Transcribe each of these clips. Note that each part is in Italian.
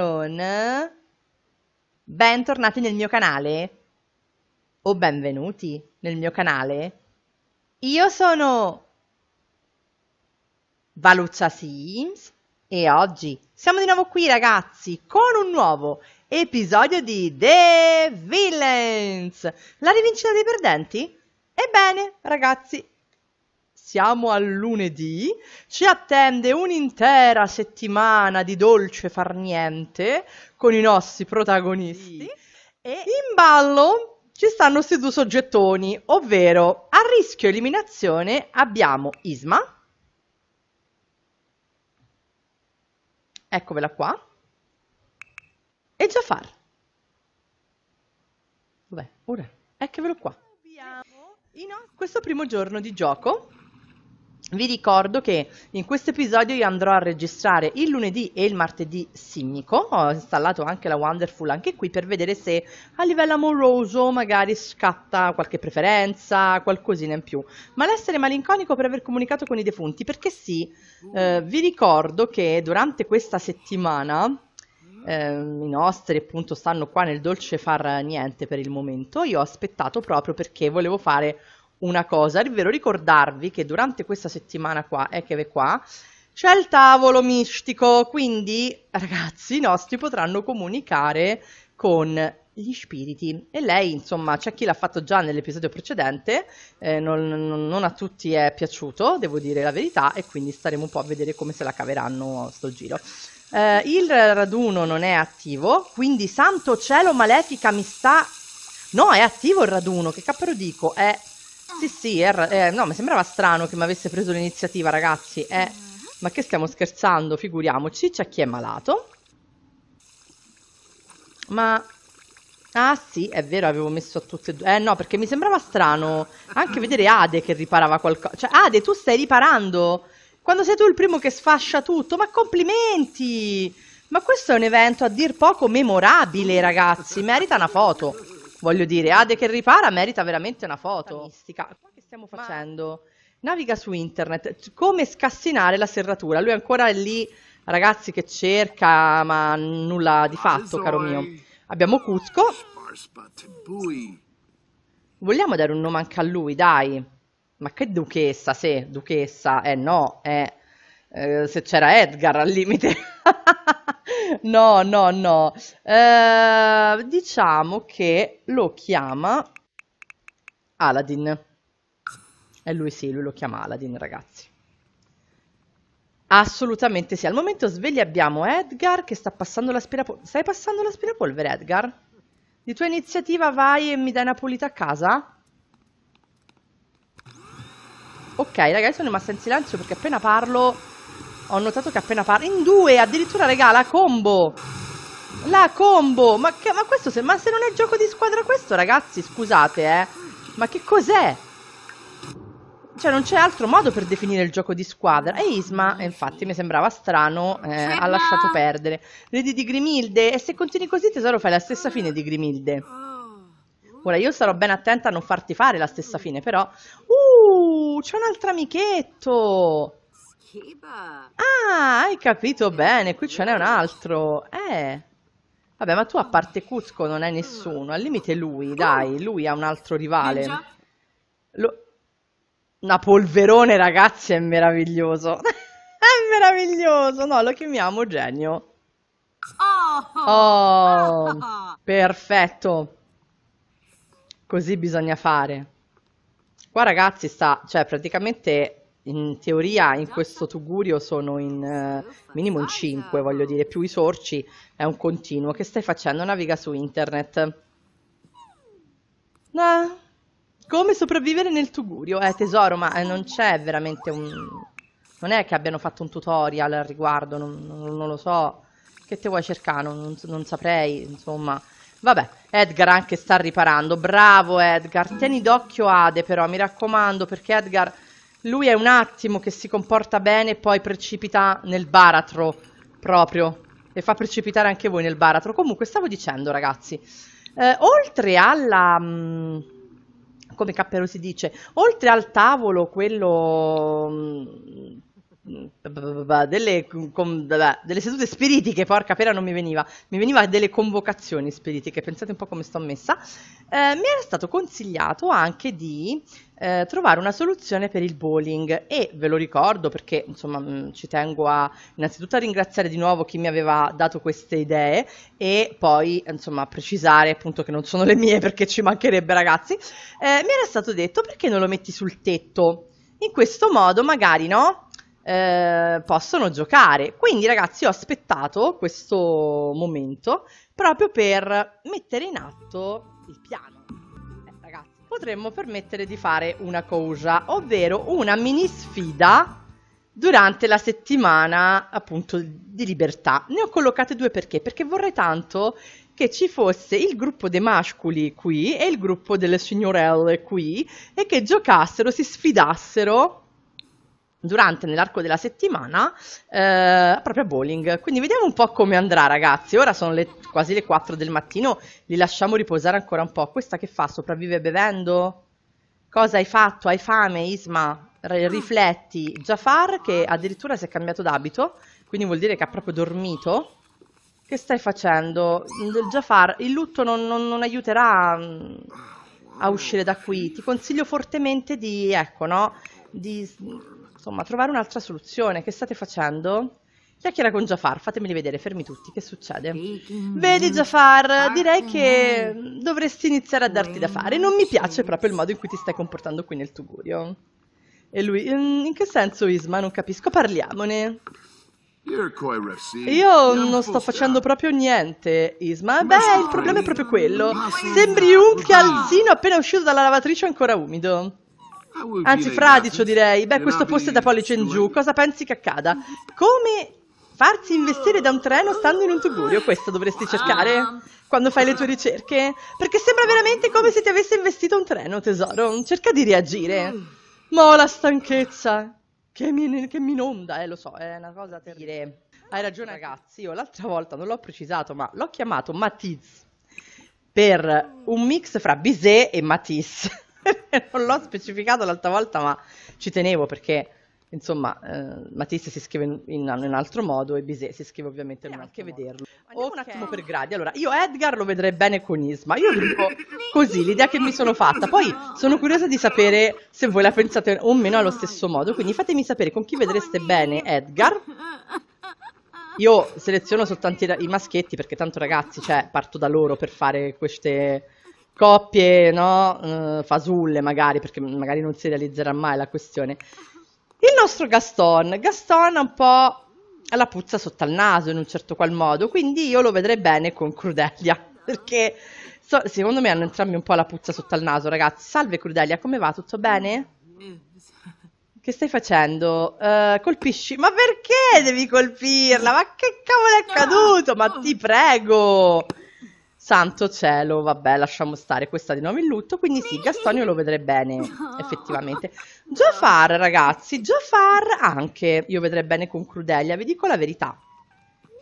non... Bentornati nel mio canale, o benvenuti nel mio canale. Io sono Valuccia Sims e oggi siamo di nuovo qui, ragazzi, con un nuovo episodio di The Villains, la rivincita dei perdenti. Ebbene, ragazzi, siamo al lunedì, ci attende un'intera settimana di dolce far niente con i nostri protagonisti e in ballo ci stanno questi due soggettoni, ovvero a rischio eliminazione abbiamo Yzma, eccovela qua, e Jafar. Dov'è? Ora, eccovelo qua. Questo primo giorno di gioco. Vi ricordo che in questo episodio io andrò a registrare il lunedì e il martedì simico. Ho installato anche la Wonderful anche qui per vedere se a livello amoroso magari scatta qualche preferenza, qualcosina in più. Ma l'essere malinconico per aver comunicato con i defunti, perché sì, vi ricordo che durante questa settimana i nostri appunto stanno qua nel dolce far niente per il momento. Io ho aspettato proprio perché volevo fare una cosa, ovvero ricordarvi che durante questa settimana qua, c'è il tavolo mistico, quindi ragazzi i nostri potranno comunicare con gli spiriti e lei, insomma, c'è chi l'ha fatto già nell'episodio precedente, non a tutti è piaciuto, devo dire la verità, e quindi staremo un po' a vedere come se la caveranno sto giro. Il raduno non è attivo, quindi santo cielo Malefica mi sta... No, è attivo il raduno, che cappero dico, è... Sì, sì, no, mi sembrava strano che mi avesse preso l'iniziativa, ragazzi. Ma che stiamo scherzando, figuriamoci, c'è chi è malato. Ma... Ah, sì, è vero, avevo messo a tutti e due. No, perché mi sembrava strano anche vedere Ade che riparava qualcosa. Cioè, Ade, tu stai riparando? Quando sei tu il primo che sfascia tutto? Ma complimenti! Ma questo è un evento a dir poco memorabile, ragazzi. Merita una foto. Voglio dire, Ade che ripara merita veramente una foto. Mistica. Che stiamo facendo? Naviga su internet. Come scassinare la serratura? Lui ancora è lì, ragazzi, che cerca, ma nulla di fatto, caro mio. Abbiamo Cusco. Vogliamo dare un nome anche a lui, dai. Ma che duchessa, se duchessa? No, se c'era Edgar al limite. No, no, no. Diciamo che lo chiama Aladdin. E lui sì, lui lo chiama Aladdin, ragazzi. Assolutamente sì. Al momento svegli abbiamo Edgar che sta passando l'aspirapolvere. Stai passando l'aspirapolvere, Edgar? Di tua iniziativa vai e mi dai una pulita a casa? Ok, ragazzi, sono rimasta in silenzio perché appena parlo... Ho notato che appena parla... In due, addirittura, regà, la combo! La combo! Ma questo... Ma se non è gioco di squadra questo, ragazzi, scusate, Ma che cos'è? Cioè, non c'è altro modo per definire il gioco di squadra. E Yzma, infatti, mi sembrava strano, ha lasciato perdere. Ridi di Grimilde? E se continui così, tesoro, fai la stessa fine di Grimilde. Ora, io sarò ben attenta a non farti fare la stessa fine, però... c'è un altro amichetto! Ah, hai capito bene, qui ce n'è un altro. Vabbè, ma tu a parte Cusco non hai nessuno. Al limite lui, dai, lui ha un altro rivale. Una polverone, ragazzi, è meraviglioso. È meraviglioso, no, lo chiamiamo genio. Oh, perfetto. Così bisogna fare. Qua, ragazzi, sta, cioè, praticamente... In teoria in questo tugurio sono in minimo in 5, voglio dire, più i sorci è un continuo. Che stai facendo? Naviga su internet. Come sopravvivere nel tugurio? Tesoro, ma non c'è veramente un... Non è che abbiano fatto un tutorial al riguardo, non lo so. Che te vuoi cercare? Non saprei, insomma... Vabbè, Edgar anche sta riparando. Bravo Edgar, tieni d'occhio Ade però, mi raccomando, perché Edgar... Lui è un attimo che si comporta bene e poi precipita nel baratro proprio. E fa precipitare anche voi nel baratro. Comunque, stavo dicendo, ragazzi, oltre alla... come cappero si dice? Oltre al tavolo, quello delle sedute spiritiche, porca pera, non mi veniva, mi veniva delle convocazioni spiritiche, pensate un po' come sto messa. Mi era stato consigliato anche di trovare una soluzione per il bowling, e ve lo ricordo perché insomma ci tengo a innanzitutto a ringraziare di nuovo chi mi aveva dato queste idee, e poi insomma a precisare appunto che non sono le mie, perché ci mancherebbe, ragazzi. Mi era stato detto: perché non lo metti sul tetto? In questo modo magari, no? Possono giocare. Quindi ragazzi, ho aspettato questo momento proprio per mettere in atto il piano. Ragazzi, potremmo permettere di fare una cosa, ovvero una mini sfida durante la settimana appunto di libertà. Ne ho collocate due perché? Perché vorrei tanto che ci fosse il gruppo dei masculi qui e il gruppo delle signorelle qui, e che giocassero, si sfidassero durante, nell'arco della settimana, proprio a bowling. Quindi vediamo un po' come andrà, ragazzi. Ora sono quasi le 4 del mattino, li lasciamo riposare ancora un po'. Questa che fa? Sopravvive bevendo? Cosa hai fatto? Hai fame, Yzma? Rifletti. Jafar, che addirittura si è cambiato d'abito, quindi vuol dire che ha proprio dormito. Che stai facendo? Jafar, il lutto non aiuterà a uscire da qui. Ti consiglio fortemente di, ecco, no? Di... insomma, trovare un'altra soluzione. Che state facendo? Chiacchiera con Jafar, fatemeli vedere, fermi tutti, che succede? Vedi Jafar, direi che dovresti iniziare a darti da fare, non mi piace proprio il modo in cui ti stai comportando qui nel tugurio. E lui, in che senso Yzma? Non capisco, parliamone. Io non sto facendo proprio niente, Yzma. Beh, il problema è proprio quello, sembri un calzino appena uscito dalla lavatrice ancora umido. Anzi, fradicio direi. Beh, questo posto è da pollice in giù. Cosa pensi che accada? Come farsi investire da un treno stando in un tugurio? Questo dovresti cercare quando fai le tue ricerche, perché sembra veramente come se ti avesse investito un treno, tesoro. Cerca di reagire. Ma la stanchezza che mi inonda, lo so, è una cosa terribile. Hai ragione ragazzi, io l'altra volta non l'ho precisato, ma l'ho chiamato Matiz per un mix fra Bizet e Matisse. Non l'ho specificato l'altra volta, ma ci tenevo perché, insomma, Matisse si scrive in un altro modo e Bizet si scrive ovviamente in un altro modo. Vederlo. Andiamo un attimo per gradi. Allora, io Edgar lo vedrei bene con Yzma. Io dico così, l'idea che mi sono fatta. Poi sono curiosa di sapere se voi la pensate o meno allo stesso modo. Quindi fatemi sapere con chi vedreste bene Edgar. Io seleziono soltanto i maschietti perché tanto ragazzi, cioè, parto da loro per fare queste... coppie, no? Fasulle magari, perché magari non si realizzerà mai la questione. Il nostro Gaston, Gaston ha un po' la puzza sotto al naso in un certo qual modo, quindi io lo vedrei bene con Crudelia, perché secondo me hanno entrambi un po' la puzza sotto al naso, ragazzi. Salve Crudelia, come va? Tutto bene? Che stai facendo? Colpisci? Ma perché devi colpirla? Ma che cavolo è accaduto? Ma ti prego! Santo cielo, vabbè, lasciamo stare, questa di nuovo in lutto, quindi sì, Gastonio lo vedrei bene, effettivamente. Jafar, ragazzi, Jafar anche, io vedrei bene con Crudelia, vi dico la verità.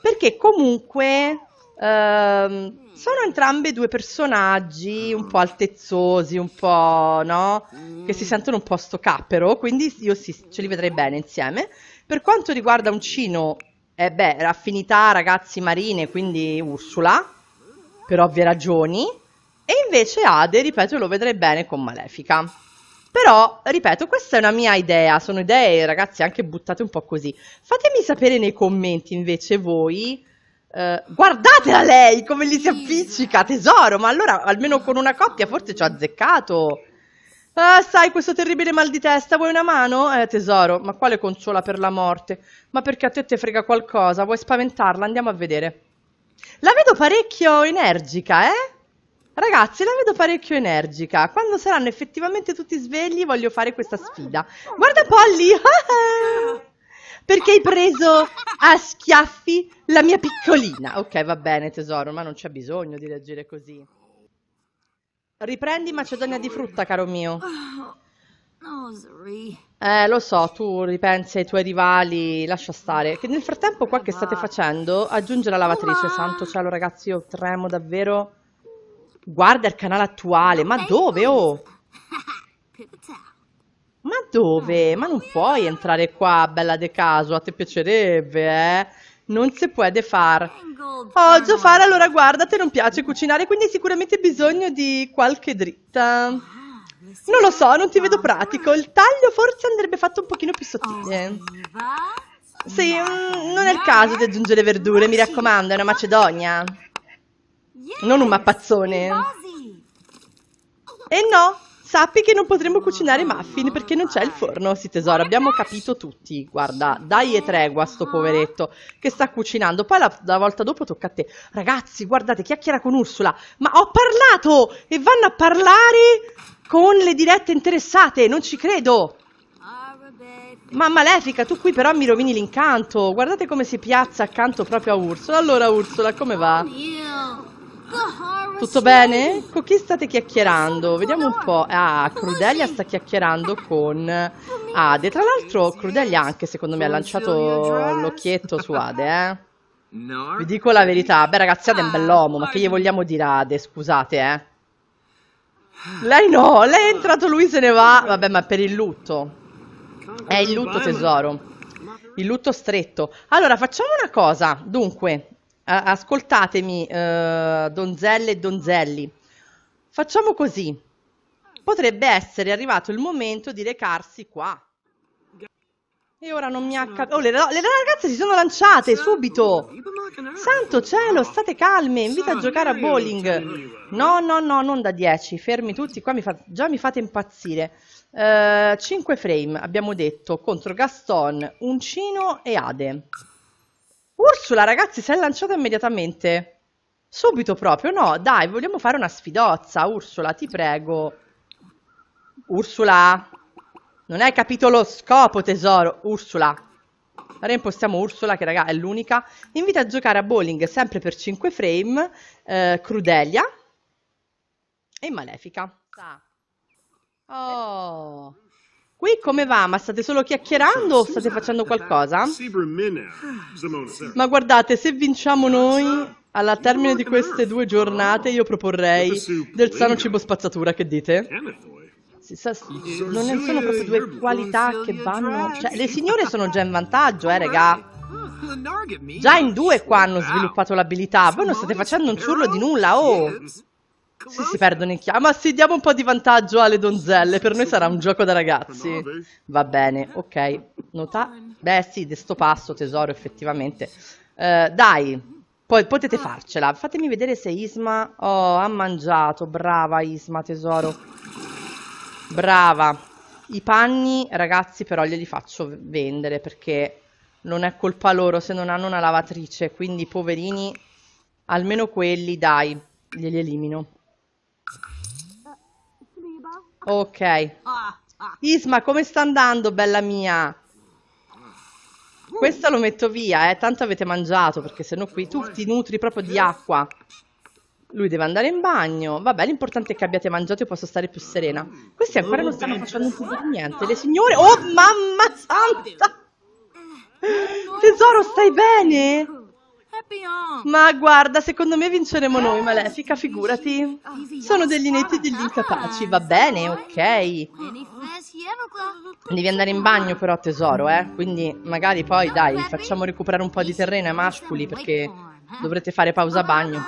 Perché comunque sono entrambi due personaggi un po' altezzosi, un po', no? Che si sentono un po' sto cappero, quindi io sì, ce li vedrei bene insieme. Per quanto riguarda Uncino, beh, affinità ragazzi marine, quindi Ursula... per ovvie ragioni, e invece Ade, ripeto, lo vedrei bene con Malefica. Però, ripeto, questa è una mia idea, sono idee, ragazzi, anche buttate un po' così. Fatemi sapere nei commenti, invece, voi... guardatela lei, come gli si appiccica, tesoro! Ma allora, almeno con una coppia, forse ci ho azzeccato. Sai, questo terribile mal di testa, vuoi una mano? Tesoro, ma quale consola per la morte? Ma perché a te te frega qualcosa? Vuoi spaventarla? Andiamo a vedere. La vedo parecchio energica, eh? Ragazzi, la vedo parecchio energica. Quando saranno effettivamente tutti svegli voglio fare questa sfida. Guarda Polly! Perché hai preso a schiaffi la mia piccolina? Ok, va bene tesoro, ma non c'è bisogno di reagire così. Riprendi Macedonia di frutta, caro mio. Lo so, tu ripensi ai tuoi rivali, lascia stare. Che nel frattempo qua che state facendo? Aggiunge la lavatrice, santo cielo ragazzi, io tremo davvero. Guarda il canale attuale, ma dove, oh? Ma dove? Ma non puoi entrare qua, bella de caso, a te piacerebbe, eh? Non si può far. Oh, Jafar, allora guarda, te non piace cucinare, quindi hai sicuramente bisogno di qualche dritta. Non lo so, non ti vedo pratico. Il taglio forse andrebbe fatto un pochino più sottile. Sì, non è il caso di aggiungere verdure, mi raccomando, è una macedonia. Non un mappazzone. E no, sappi che non potremo cucinare muffin perché non c'è il forno. Sì tesoro, abbiamo capito tutti. Guarda, dai e tregua a sto poveretto che sta cucinando. Poi la volta dopo tocca a te. Ragazzi, guardate, chiacchiera con Ursula. Ma ho parlato! E vanno a parlare con le dirette interessate, non ci credo! Ma Malefica, tu qui però mi rovini l'incanto. Guardate come si piazza accanto proprio a Ursula. Allora Ursula, come va? Tutto bene? Con chi state chiacchierando? Vediamo un po'. Ah, Crudelia sta chiacchierando con Ade. Tra l'altro Crudelia anche secondo me ha lanciato l'occhietto su Ade, eh. Vi dico la verità. Beh ragazzi, Ade è un bell'uomo, ma che gli vogliamo dire a Ade? Scusate, eh. Lei no, lei è entrato, lui se ne va. Vabbè, ma per il lutto. È il lutto tesoro. Il lutto stretto. Allora, facciamo una cosa. Dunque... ascoltatemi, donzelle e donzelli, facciamo così. Potrebbe essere arrivato il momento di recarsi qua. E ora non mi accade. Oh, le ragazze si sono lanciate subito. Santo cielo, state calme. Invita a giocare a bowling. No, no, no, non da 10. Fermi tutti, qua già mi fate impazzire. 5 frame, abbiamo detto, contro Gaston, Uncino e Ade. Ursula, ragazzi, si è lanciata immediatamente. Subito proprio, no? Dai, vogliamo fare una sfidozza, Ursula, ti prego. Ursula, non hai capito lo scopo, tesoro. Ursula, reimpostiamo Ursula, che raga è l'unica. Invita a giocare a bowling, sempre per 5 frame, Crudelia e Malefica. Oh... Qui come va? Ma state solo chiacchierando o state facendo qualcosa? Ma guardate, se vinciamo noi, alla termine di queste 2 giornate, io proporrei del sano cibo spazzatura, che dite? Non ne sono proprio 2 qualità che vanno... Cioè, le signore sono già in vantaggio, regà. Già in 2 qua hanno sviluppato l'abilità. Voi non state facendo un ciurlo di nulla, oh! Sì, si perdono in chiama. Ma sì, diamo un po' di vantaggio alle donzelle. Per noi sarà un gioco da ragazzi. Va bene, ok. Nota. Beh, sì, di sto passo, tesoro, effettivamente. Dai, poi potete farcela. Fatemi vedere se Yzma... Oh, ha mangiato. Brava Yzma, tesoro. Brava. I panni, ragazzi, però glieli faccio vendere perché non è colpa loro se non hanno una lavatrice. Quindi, poverini, almeno quelli, dai, glieli elimino. Ok. Yzma, come sta andando, bella mia? Questa lo metto via, eh. Tanto avete mangiato, perché sennò qui tu ti nutri proprio di acqua. Lui deve andare in bagno. Vabbè, l'importante è che abbiate mangiato e posso stare più serena. Questi ancora non stanno facendo un po' di niente. Le signore... Oh, mamma santa! Tesoro, stai bene? Ma guarda, secondo me vinceremo noi, Malefica, figurati. Sono degli inetti degli incapaci, va bene, ok. Devi andare in bagno però, tesoro, eh. Quindi magari poi, dai, facciamo recuperare un po' di terreno ai mascoli, perché dovrete fare pausa bagno.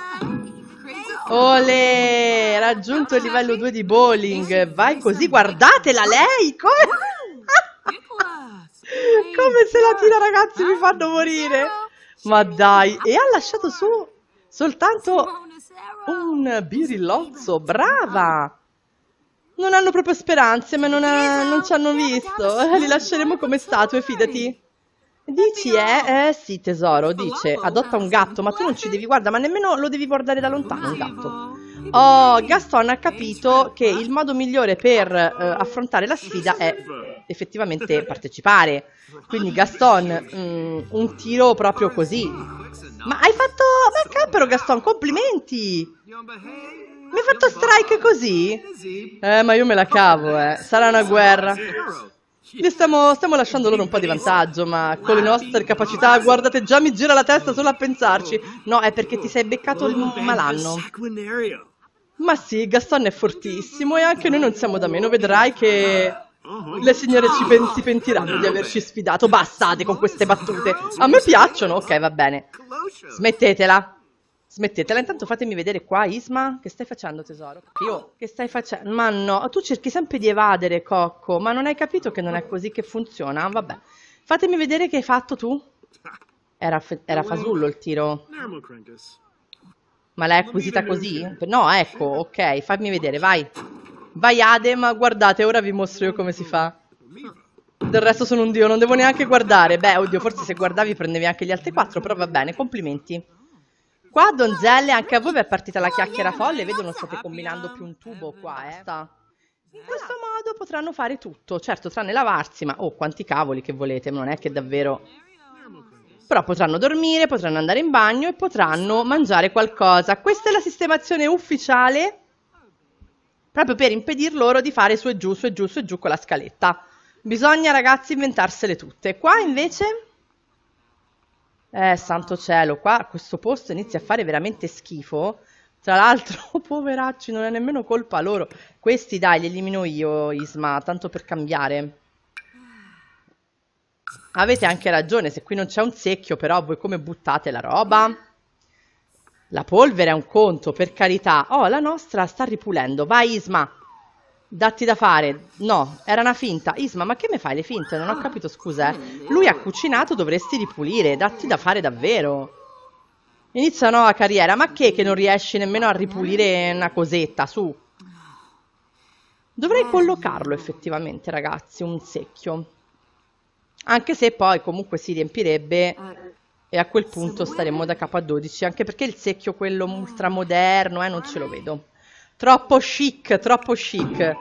Olè, raggiunto il livello 2 di bowling. Vai così, guardatela lei, come se la tira, ragazzi, mi fanno morire. Ma dai, e ha lasciato su soltanto un birillozzo, brava! Non hanno proprio speranze, ma non ci hanno visto. Li lasceremo come statue, fidati. Dici, eh? Sì, tesoro, dice, adotta un gatto, ma tu non ci devi, guarda, ma nemmeno lo devi guardare da lontano, un gatto. Oh, Gaston ha capito che il modo migliore per affrontare la sfida è effettivamente partecipare. Quindi Gaston, un tiro proprio così. Ma hai fatto... Ma cappero Gaston, complimenti! Mi hai fatto strike così? Ma io me la cavo, eh. Sarà una guerra. Stiamo lasciando loro un po' di vantaggio, ma con le nostre capacità, guardate, già mi gira la testa solo a pensarci. No, è perché ti sei beccato il malanno. Ma sì, Gaston è fortissimo e anche noi non siamo da meno, vedrai che... Le signore si pentiranno di averci sfidato. Bastate con queste battute. A me piacciono. Ok, va bene. Smettetela. Smettetela. Intanto fatemi vedere qua, Yzma. Che stai facendo, tesoro? Io? Che stai facendo? Ma no, tu cerchi sempre di evadere, Cocco. Ma non hai capito che non è così che funziona? Vabbè. Fatemi vedere che hai fatto tu. Era fasullo il tiro. Ma l'hai acquisita così? No, ecco, ok, fammi vedere, vai. Vai Ade, ma guardate, ora vi mostro io come si fa. Del resto sono un dio, non devo neanche guardare. Beh, oddio, forse se guardavi prendevi anche gli altri quattro, però va bene, complimenti. Qua, donzelle, anche a voi è partita la chiacchiera folle, vedo non state combinando più un tubo qua, In questo modo potranno fare tutto, certo, tranne lavarsi, ma oh, quanti cavoli che volete, ma non è che davvero... Però potranno dormire, potranno andare in bagno e potranno mangiare qualcosa. Questa è la sistemazione ufficiale proprio per impedir loro di fare su e giù, su e giù, su e giù con la scaletta. Bisogna, ragazzi, inventarsele tutte. Qua invece... santo cielo, qua questo posto inizia a fare veramente schifo. Tra l'altro, poveracci, non è nemmeno colpa loro. Questi, dai, li elimino io, Yzma, tanto per cambiare. Avete anche ragione, se qui non c'è un secchio, però voi come buttate la roba? La polvere è un conto, per carità. Oh, la nostra sta ripulendo. Vai, Yzma, datti da fare. No, era una finta. Yzma, ma che me fai le finte? Non ho capito, scusa. Lui ha cucinato, dovresti ripulire. Datti da fare davvero. Inizia una nuova carriera. Ma che non riesci nemmeno a ripulire una cosetta, su. Dovrei collocarlo effettivamente, ragazzi, un secchio. Anche se poi comunque si riempirebbe e a quel punto staremmo da capo a 12, anche perché il secchio quello ultramoderno, non ce lo vedo. Troppo chic, troppo chic. Che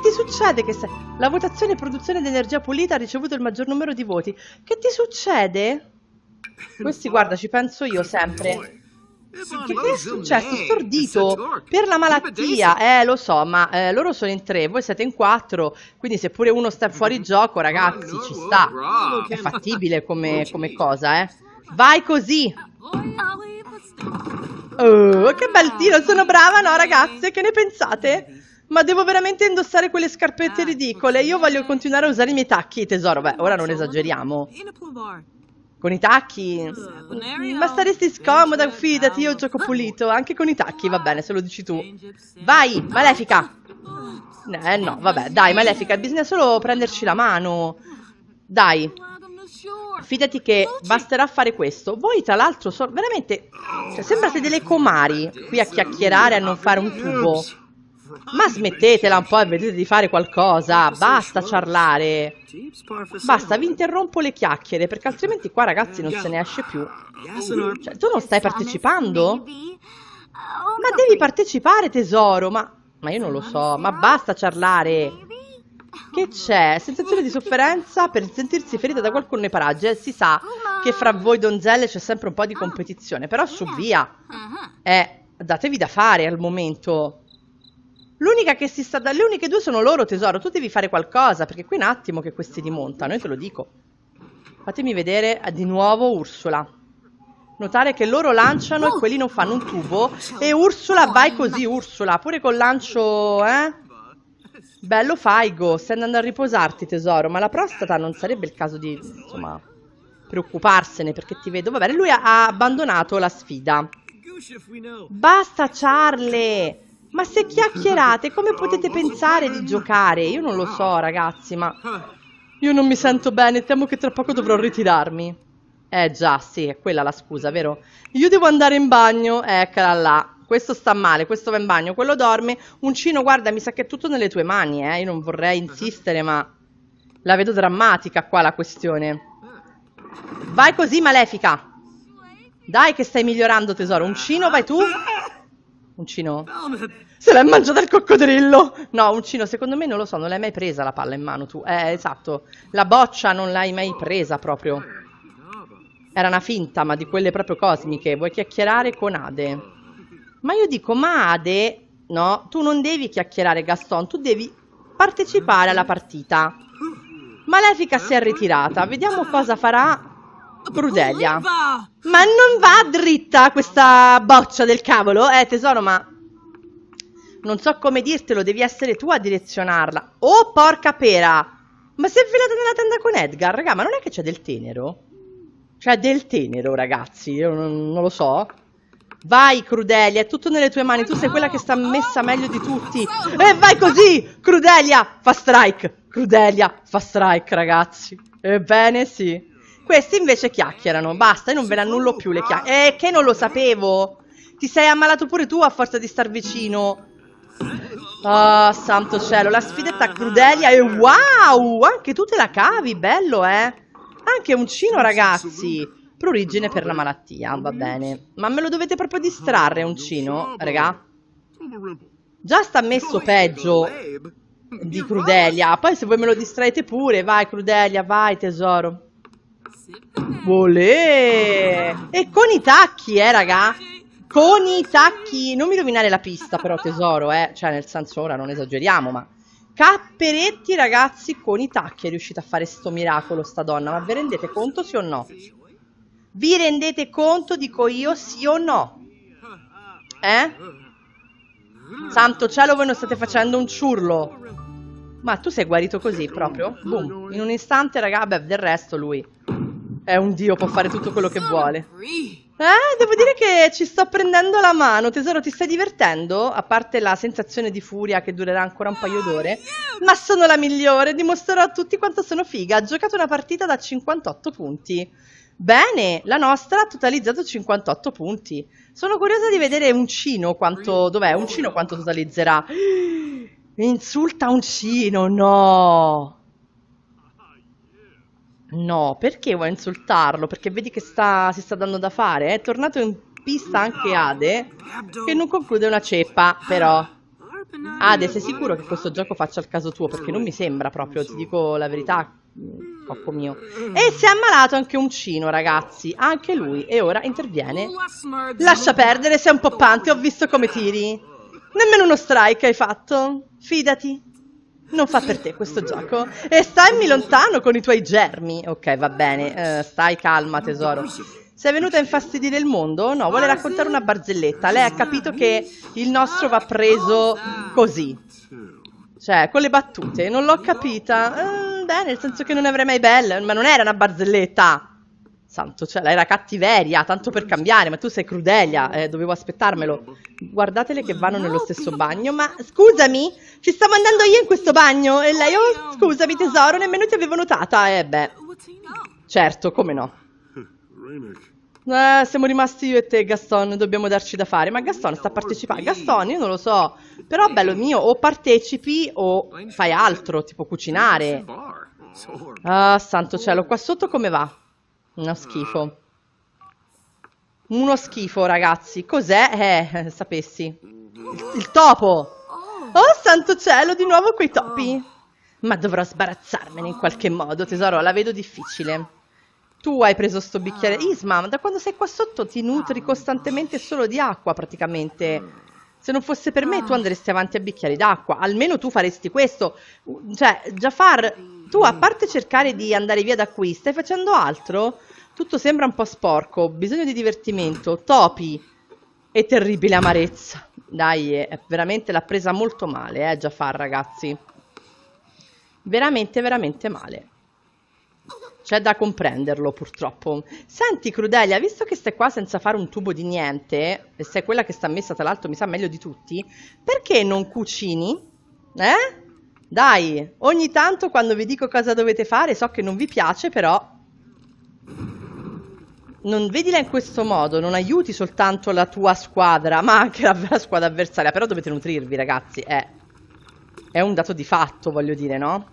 ti succede? Che la votazione produzione di energia pulita ha ricevuto il maggior numero di voti. Che ti succede? Questi, guarda, ci penso io sempre. Che cosa è successo? Stordito per la malattia, lo so, ma loro sono in 3, voi siete in 4, quindi se pure uno sta fuori gioco, ragazzi, ci sta, è fattibile come cosa, vai così. Oh, che bel tiro, sono brava, no ragazze, che ne pensate? Ma devo veramente indossare quelle scarpette ridicole, io voglio continuare a usare i miei tacchi, tesoro, beh, ora non esageriamo. Con i tacchi? Ma saresti scomoda, fidati, io gioco pulito. Anche con i tacchi, va bene, se lo dici tu. Vai, Malefica! No, vabbè, dai, Malefica, bisogna solo prenderci la mano. Dai. Fidati che basterà fare questo. Voi, tra l'altro, veramente... Cioè, sembrate delle comari qui a chiacchierare e a non fare un tubo. Ma smettetela un po' e vedete di fare qualcosa, basta ciarlare, basta, vi interrompo le chiacchiere perché altrimenti qua ragazzi non se ne esce più. Cioè, tu non stai partecipando? Ma devi partecipare tesoro, ma io non lo so, ma basta ciarlare. Che c'è? Sensazione di sofferenza per sentirsi ferita da qualcuno nei paraggi, si sa che fra voi donzelle c'è sempre un po' di competizione, però su via, datevi da fare al momento. L'unica che si sta da... Le uniche due sono loro, tesoro. Tu devi fare qualcosa, perché qui è un attimo che questi dimontano, io te lo dico. Fatemi vedere di nuovo Ursula. Notare che loro lanciano e quelli non fanno un tubo. E Ursula, vai così, Ursula. Pure col lancio, Bello faigo, stai andando a riposarti, tesoro. Ma la prostata non sarebbe il caso di, insomma, preoccuparsene, perché ti vedo. Va bene, lui ha abbandonato la sfida. Basta, Charlie! Ma se chiacchierate, come potete pensare di giocare? Io non lo so, ragazzi, ma... Io non mi sento bene, temo che tra poco dovrò ritirarmi. Già, sì, è quella la scusa, vero? Io devo andare in bagno, eccola là. Questo sta male, questo va in bagno, quello dorme. Uncino, guarda, mi sa che è tutto nelle tue mani, io non vorrei insistere, ma... La vedo drammatica qua la questione. Vai così, Malefica! Dai che stai migliorando, tesoro. Uncino, vai tu! Uncino se l'hai mangiata il coccodrillo. No, Uncino, secondo me non lo so, non l'hai mai presa la palla in mano tu. Esatto, la boccia non l'hai mai presa proprio. Era una finta, ma di quelle proprio cosmiche. Vuoi chiacchierare con Ade? Ma io dico, ma Ade, no, tu non devi chiacchierare Gaston, tu devi partecipare alla partita. Malefica si è ritirata, vediamo cosa farà Crudelia. Ma non va dritta questa boccia del cavolo, tesoro, ma Non so come dirtelo, devi essere tu a direzionarla. Oh, porca pera! Ma si è velata nella tenda con Edgar, raga, ma non è che c'è del tenero? C'è del tenero, ragazzi, io non lo so. Vai, Crudelia, è tutto nelle tue mani, tu sei quella che sta messa meglio di tutti. E vai così, Crudelia, fa strike. Crudelia, fa strike, ragazzi. Ebbene sì. Questi invece chiacchierano, basta, io non ve l'annullo più le chiacchiere. Che non lo sapevo. Ti sei ammalato pure tu a forza di star vicino. Oh, santo cielo, la sfidetta a Crudelia e wow, anche tu te la cavi, bello, eh. Anche Uncino, ragazzi, prurigine per la malattia, va bene. Ma me lo dovete proprio distrarre, Uncino, raga. Già sta messo peggio di Crudelia, poi se voi me lo distraete pure, vai Crudelia, vai tesoro. Volè! E con i tacchi, raga. Con i tacchi, non mi rovinare la pista però tesoro, cioè nel senso ora non esageriamo, ma Capperetti ragazzi con i tacchi è riuscita a fare sto miracolo sta donna, ma vi rendete conto sì o no? Vi rendete conto dico io sì o no? Santo cielo voi non state facendo un ciurlo, ma tu sei guarito così proprio? Boom, in un istante raga, beh del resto lui è un dio, può fare tutto quello che vuole. Devo dire che ci sto prendendo la mano, tesoro, ti stai divertendo? A parte la sensazione di furia che durerà ancora un paio d'ore, ma sono la migliore, dimostrerò a tutti quanto sono figa. Ha giocato una partita da 58 punti. Bene, la nostra ha totalizzato 58 punti. Sono curiosa di vedere Uncino quanto... Dov'è? Uncino quanto totalizzerà? Insulta Uncino, no! No, perché vuoi insultarlo? Perché vedi che si sta dando da fare. È tornato in pista anche Ade, che non conclude una ceppa, però. Ade, sei sicuro che questo gioco faccia al caso tuo? Perché non mi sembra proprio, ti dico la verità, cocco mio. E si è ammalato anche Uncino, ragazzi. Anche lui. E ora interviene. Lascia perdere, sei un po' pante, ho visto come tiri. Nemmeno uno strike hai fatto. Fidati. Non fa per te questo gioco. E stammi lontano con i tuoi germi. Ok, va bene. Stai calma, tesoro. Sei venuta a infastidire il mondo? No, vuole raccontare una barzelletta. Lei ha capito che il nostro va preso così. Cioè, con le battute. Non l'ho capita. Beh, nel senso che non avrei mai belle. Ma non era una barzelletta. Santo cielo, era cattiveria, tanto per cambiare, ma tu sei Crudelia, dovevo aspettarmelo. Guardatele che vanno nello stesso bagno, ma scusami, ci stavo andando io in questo bagno e lei, oh scusami tesoro, nemmeno ti avevo notata, beh, certo, come no. Siamo rimasti io e te Gaston, dobbiamo darci da fare, ma Gaston sta partecipando, Gaston io non lo so, però bello mio, o partecipi o fai altro, tipo cucinare. Ah, santo cielo, qua sotto come va? Uno schifo. Uno schifo, ragazzi. Cos'è? Sapessi. Il topo! Oh, santo cielo, di nuovo quei topi. Ma dovrò sbarazzarmene in qualche modo, tesoro. La vedo difficile. Tu hai preso sto bicchiere. Yzma, da quando sei qua sotto ti nutri costantemente solo di acqua, praticamente. Se non fosse per me, tu andresti avanti a bicchieri d'acqua. Almeno tu faresti questo. Cioè, Jafar... Tu, a parte cercare di andare via da qui, stai facendo altro? Tutto sembra un po' sporco, bisogno di divertimento, topi e terribile amarezza. Dai, veramente l'ha presa molto male, Jafar, ragazzi. Veramente, veramente male. C'è da comprenderlo, purtroppo. Senti, Crudelia, visto che stai qua senza fare un tubo di niente, e sei quella che sta messa, tra l'altro, mi sa meglio di tutti, perché non cucini? Dai, ogni tanto quando vi dico cosa dovete fare, so che non vi piace, però... Non vedila in questo modo, non aiuti soltanto la tua squadra, ma anche la squadra avversaria, però dovete nutrirvi, ragazzi, è un dato di fatto, voglio dire, no?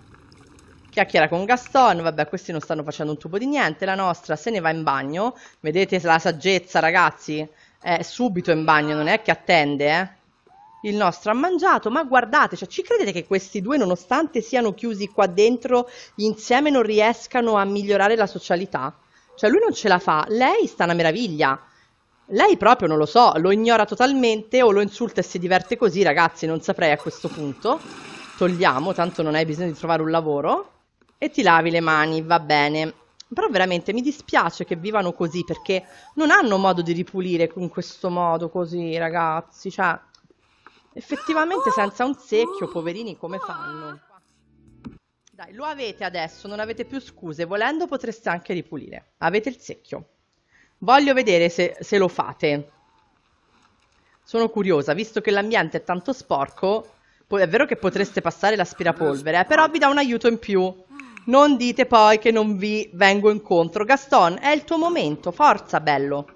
Chiacchiera con Gaston, vabbè, questi non stanno facendo un tubo di niente, la nostra se ne va in bagno, vedete la saggezza, ragazzi? È subito in bagno, non è che attende, Il nostro ha mangiato, ma guardate, cioè, ci credete che questi due, nonostante siano chiusi qua dentro, insieme non riescano a migliorare la socialità? Cioè lui non ce la fa, lei sta una meraviglia, lei proprio non lo so, lo ignora totalmente o lo insulta e si diverte così, ragazzi, non saprei a questo punto. Togliamo, tanto non hai bisogno di trovare un lavoro, e ti lavi le mani, va bene. Però veramente mi dispiace che vivano così, perché non hanno modo di ripulire in questo modo così, ragazzi, cioè... Effettivamente senza un secchio, poverini, come fanno? Dai, lo avete adesso, non avete più scuse. Volendo potreste anche ripulire. Avete il secchio. Voglio vedere se lo fate. Sono curiosa, visto che l'ambiente è tanto sporco. È vero che potreste passare l'aspirapolvere, però vi dà un aiuto in più. Non dite poi che non vi vengo incontro. Gaston, è il tuo momento. Forza, bello.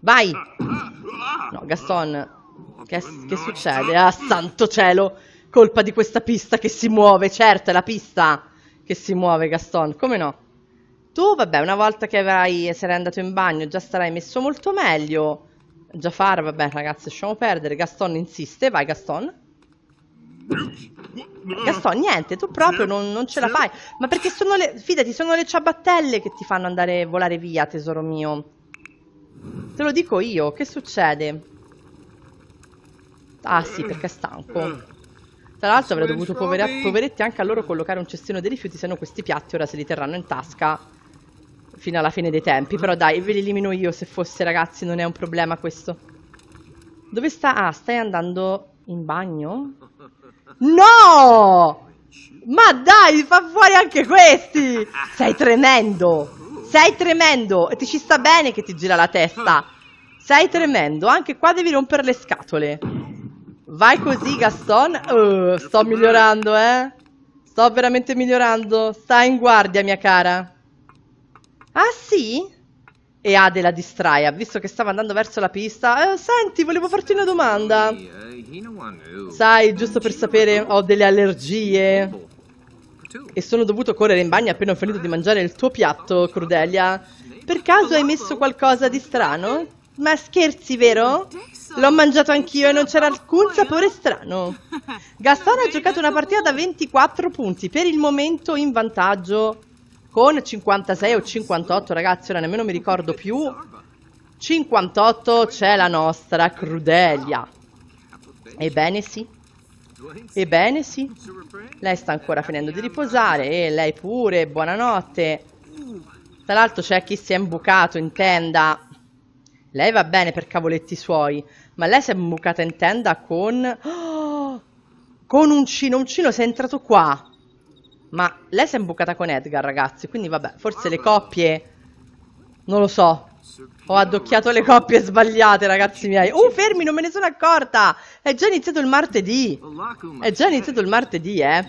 Vai. No, Gaston, che succede? Ah, santo cielo. Colpa di questa pista che si muove. Certo, è la pista che si muove, Gaston. Come no? Tu, vabbè, una volta che sarai andato in bagno, già starai messo molto meglio. Jafar, vabbè, ragazzi, lasciamo perdere. Gaston insiste. Vai, Gaston. Gaston, niente, tu proprio non ce la fai. Ma perché fidati, sono le ciabattelle che ti fanno andare volare via, tesoro mio. Te lo dico io, che succede? Ah sì, perché è stanco. Tra l'altro avrei dovuto, poveretti, anche a loro collocare un cestino dei rifiuti, se no questi piatti ora se li terranno in tasca fino alla fine dei tempi. Però dai, ve li elimino io se fosse, ragazzi, non è un problema questo. Dove sta? Ah, stai andando in bagno? No! Ma dai, fa fuori anche questi! Sei tremendo! Sei tremendo! E ti ci sta bene che ti gira la testa! Sei tremendo! Anche qua devi rompere le scatole! Vai così, Gaston! Sto migliorando, eh! Sto veramente migliorando! Stai in guardia, mia cara! Ah, sì? E Ade la distrae, visto che stava andando verso la pista. Senti, volevo farti una domanda. Sai, giusto per sapere, ho delle allergie e sono dovuto correre in bagno appena ho finito di mangiare il tuo piatto, Crudelia. Per caso hai messo qualcosa di strano? Ma scherzi, vero? L'ho mangiato anch'io e non c'era alcun sapore strano. Gaston ha giocato una partita da 24 punti, per il momento in vantaggio con 56 o 58, ragazzi, ora nemmeno mi ricordo più. 58 c'è la nostra Crudelia. Ebbene sì. Ebbene sì. Lei sta ancora finendo di riposare e lei pure, buonanotte. Tra l'altro c'è chi si è imbucato in tenda. Lei va bene per cavoletti suoi, ma lei si è imbucata in tenda con... Oh! Con Uncino. Uncino si è entrato qua. Ma lei si è imbucata con Edgar, ragazzi, quindi vabbè, forse le coppie, non lo so, ho addocchiato le coppie sbagliate, ragazzi miei. Oh, fermi, non me ne sono accorta, è già iniziato il martedì, è già iniziato il martedì, eh.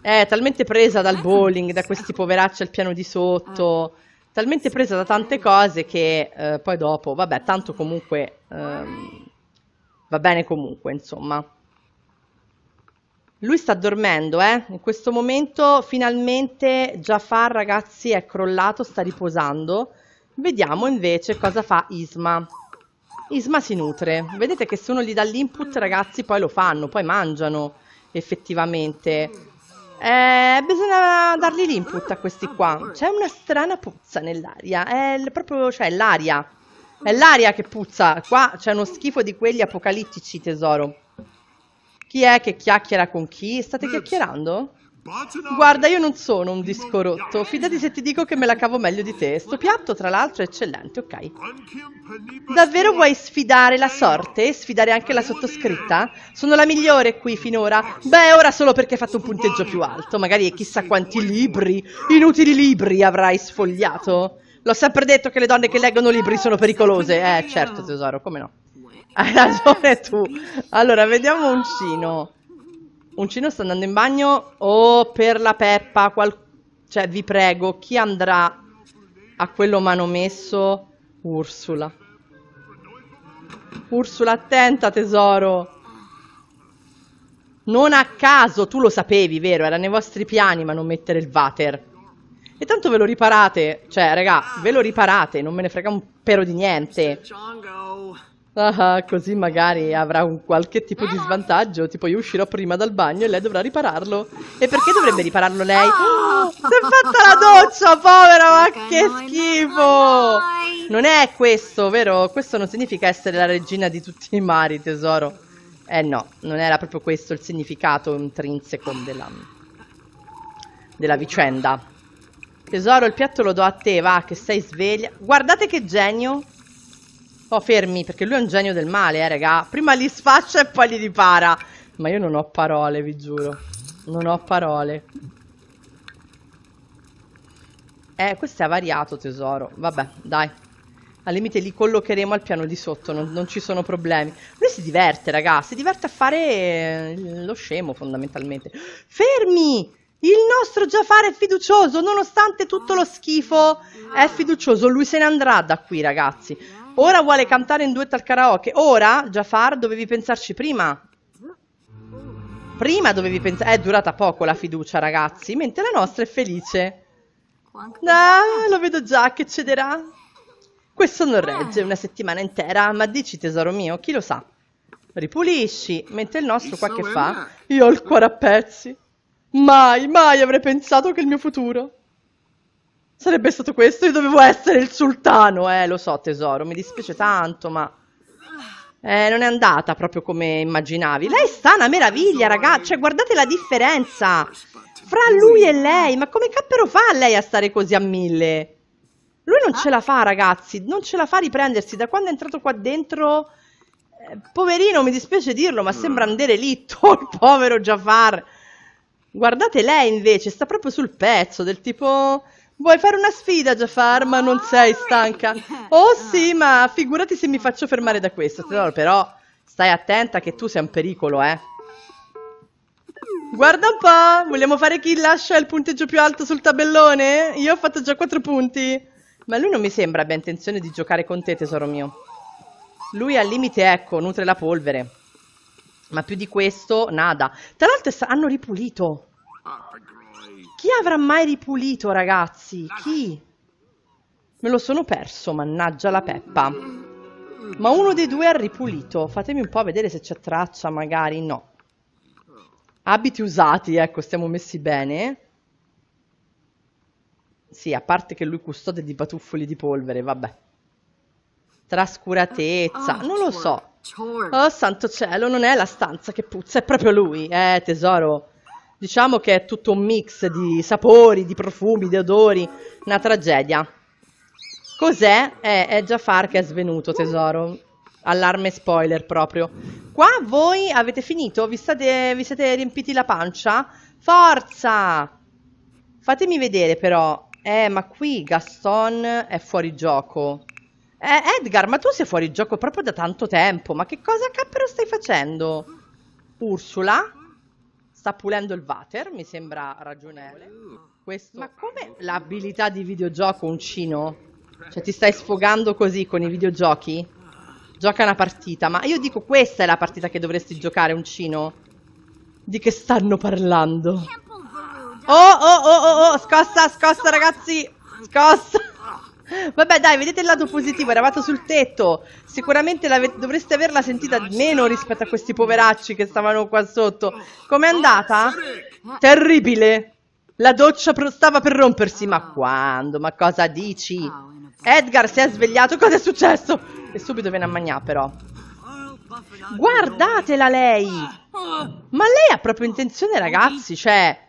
È talmente presa dal bowling, da questi poveracci al piano di sotto, talmente presa da tante cose che poi dopo, vabbè, tanto comunque, va bene comunque, insomma. Lui sta dormendo, eh? In questo momento finalmente Jafar, ragazzi, è crollato, sta riposando. Vediamo invece cosa fa Yzma. Yzma si nutre. Vedete che se uno gli dà l'input, ragazzi, poi lo fanno, poi mangiano effettivamente. Bisogna dargli l'input a questi qua. C'è una strana puzza nell'aria, è proprio, cioè, l'aria. È l'aria che puzza. Qua c'è uno schifo di quelli apocalittici, tesoro. Chi è che chiacchiera con chi? State chiacchierando? Guarda, io non sono un disco rotto. Fidati se ti dico che me la cavo meglio di te. Sto piatto, tra l'altro, è eccellente, ok. Davvero vuoi sfidare la sorte? Sfidare anche la sottoscritta? Sono la migliore qui finora? Beh, ora solo perché hai fatto un punteggio più alto. Magari chissà quanti libri, inutili libri, avrai sfogliato. L'ho sempre detto che le donne che leggono libri sono pericolose. Certo, tesoro, come no? Hai ragione tu. Allora, vediamo Uncino. Uncino sta andando in bagno. Oh, per la peppa. Cioè, vi prego, chi andrà a quello manomesso? Ursula. Ursula, attenta, tesoro. Non a caso, tu lo sapevi, vero? Era nei vostri piani, ma non mettere il water. E tanto ve lo riparate. Cioè, raga, ve lo riparate. Non me ne frega un pero di niente. Ah, così magari avrà un qualche tipo di svantaggio, tipo io uscirò prima dal bagno e lei dovrà ripararlo. E perché dovrebbe ripararlo lei? Oh, si è fatta la doccia, povera, ma che schifo! Non è questo, vero? Questo non significa essere la regina di tutti i mari, tesoro. Eh no, non era proprio questo il significato intrinseco della vicenda. Tesoro, il piatto lo do a te, va, che sei sveglia. Guardate che genio! Oh, fermi, perché lui è un genio del male, raga. Prima li sfaccia e poi li ripara. Ma io non ho parole, vi giuro. Non ho parole. Questo è avariato, tesoro. Vabbè, dai. Al limite li collocheremo al piano di sotto, non ci sono problemi. Lui si diverte, raga. Si diverte a fare lo scemo, fondamentalmente. Fermi! Il nostro Jafar è fiducioso, nonostante tutto lo schifo, è fiducioso, lui se ne andrà da qui, ragazzi. Ora vuole cantare in duetto al karaoke, ora, Jafar, dovevi pensarci prima. Prima dovevi pensare, è durata poco la fiducia, ragazzi, mentre la nostra è felice. Ah, lo vedo già che cederà. Questo non regge una settimana intera, ma dici tesoro mio, chi lo sa? Ripulisci, mentre il nostro qua che fa? Io ho il cuore a pezzi. Mai, mai avrei pensato che il mio futuro sarebbe stato questo. Io dovevo essere il sultano. Lo so, tesoro, mi dispiace tanto, ma non è andata proprio come immaginavi. Lei sta una meraviglia, ragazzi. Cioè, guardate la differenza fra lui e lei. Ma come cappero fa lei a stare così a 1000? Lui non ce la fa, ragazzi. Non ce la fa a riprendersi. Da quando è entrato qua dentro, poverino, mi dispiace dirlo, ma sembra andare lì. Il povero Jafar. Guardate lei invece, sta proprio sul pezzo, del tipo, vuoi fare una sfida Jafar, ma non sei stanca? Oh sì, ma figurati se mi faccio fermare da questo, però stai attenta che tu sei un pericolo, Guarda un po', vogliamo fare chi lascia il punteggio più alto sul tabellone? Io ho fatto già 4 punti. Ma lui non mi sembra abbia intenzione di giocare con te, tesoro mio. Lui al limite, ecco, nutre la polvere. Ma più di questo, nada. Tra l'altro hanno ripulito. Chi avrà mai ripulito, ragazzi? Chi? Me lo sono perso, mannaggia la peppa. Ma uno dei due ha ripulito. Fatemi un po' vedere se c'è traccia, magari. No. Abiti usati, ecco, stiamo messi bene. Sì, a parte che lui custode di batuffoli di polvere, vabbè. Trascuratezza, non lo so. Oh santo cielo, non è la stanza che puzza, è proprio lui, tesoro. Diciamo che è tutto un mix di sapori, di profumi, di odori, una tragedia. Cos'è? È Jafar che è svenuto, tesoro. Allarme spoiler proprio. Qua voi avete finito? Vi siete riempiti la pancia? Forza! Fatemi vedere però. Ma qui Gaston è fuori gioco. Edgar, ma tu sei fuori gioco proprio da tanto tempo, ma che cosa cappero stai facendo? Ursula sta pulendo il water, mi sembra ragionevole. Questo. Ma come l'abilità di videogioco, Uncino? Cioè ti stai sfogando così con i videogiochi? Gioca una partita, ma io dico questa è la partita che dovresti giocare, Uncino. Di che stanno parlando? Oh, scossa ragazzi, scossa! Vabbè dai, vedete il lato positivo, eravate sul tetto, sicuramente dovreste averla sentita meno rispetto a questi poveracci che stavano qua sotto. Com'è andata? Terribile, la doccia stava per rompersi, ma quando? Ma cosa dici? Edgar si è svegliato, cosa è successo? E subito viene a mangiare però. Guardatela lei, ma lei ha proprio intenzione ragazzi, cioè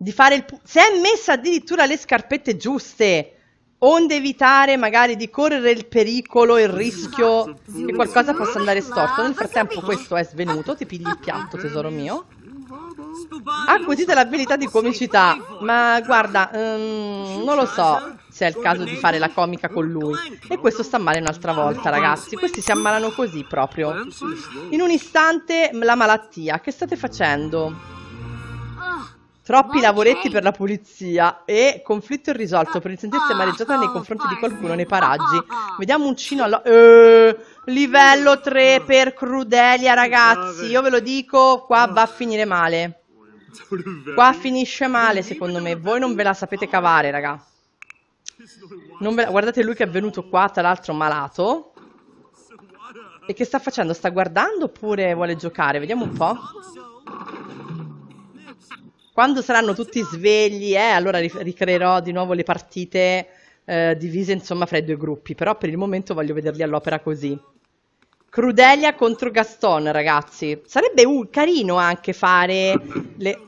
di fare il... si è messa addirittura le scarpette giuste. Onde evitare magari di correre il pericolo, il rischio che qualcosa possa andare storto. Nel frattempo questo è svenuto, ti pigli il piatto tesoro mio. Ha acquisito l'abilità di comicità, ma guarda, non lo so se è il caso di fare la comica con lui. E questo sta male un'altra volta ragazzi, questi si ammalano così proprio. In un istante la malattia, che state facendo? Troppi lavoretti per la pulizia e conflitto irrisolto per sentirsi amareggiata nei confronti di qualcuno nei paraggi. Vediamo Uncino alla... livello 3 per Crudelia, ragazzi. Io ve lo dico, qua va a finire male. Qua finisce male, secondo me. Voi non ve la sapete cavare, raga. Guardate lui che è venuto qua, tra l'altro malato. E che sta facendo? Sta guardando oppure vuole giocare? Vediamo un po'. Quando saranno tutti svegli, allora ricreerò di nuovo le partite divise insomma fra i due gruppi, però per il momento voglio vederli all'opera così. Crudelia contro Gaston, ragazzi. Sarebbe carino anche fare le...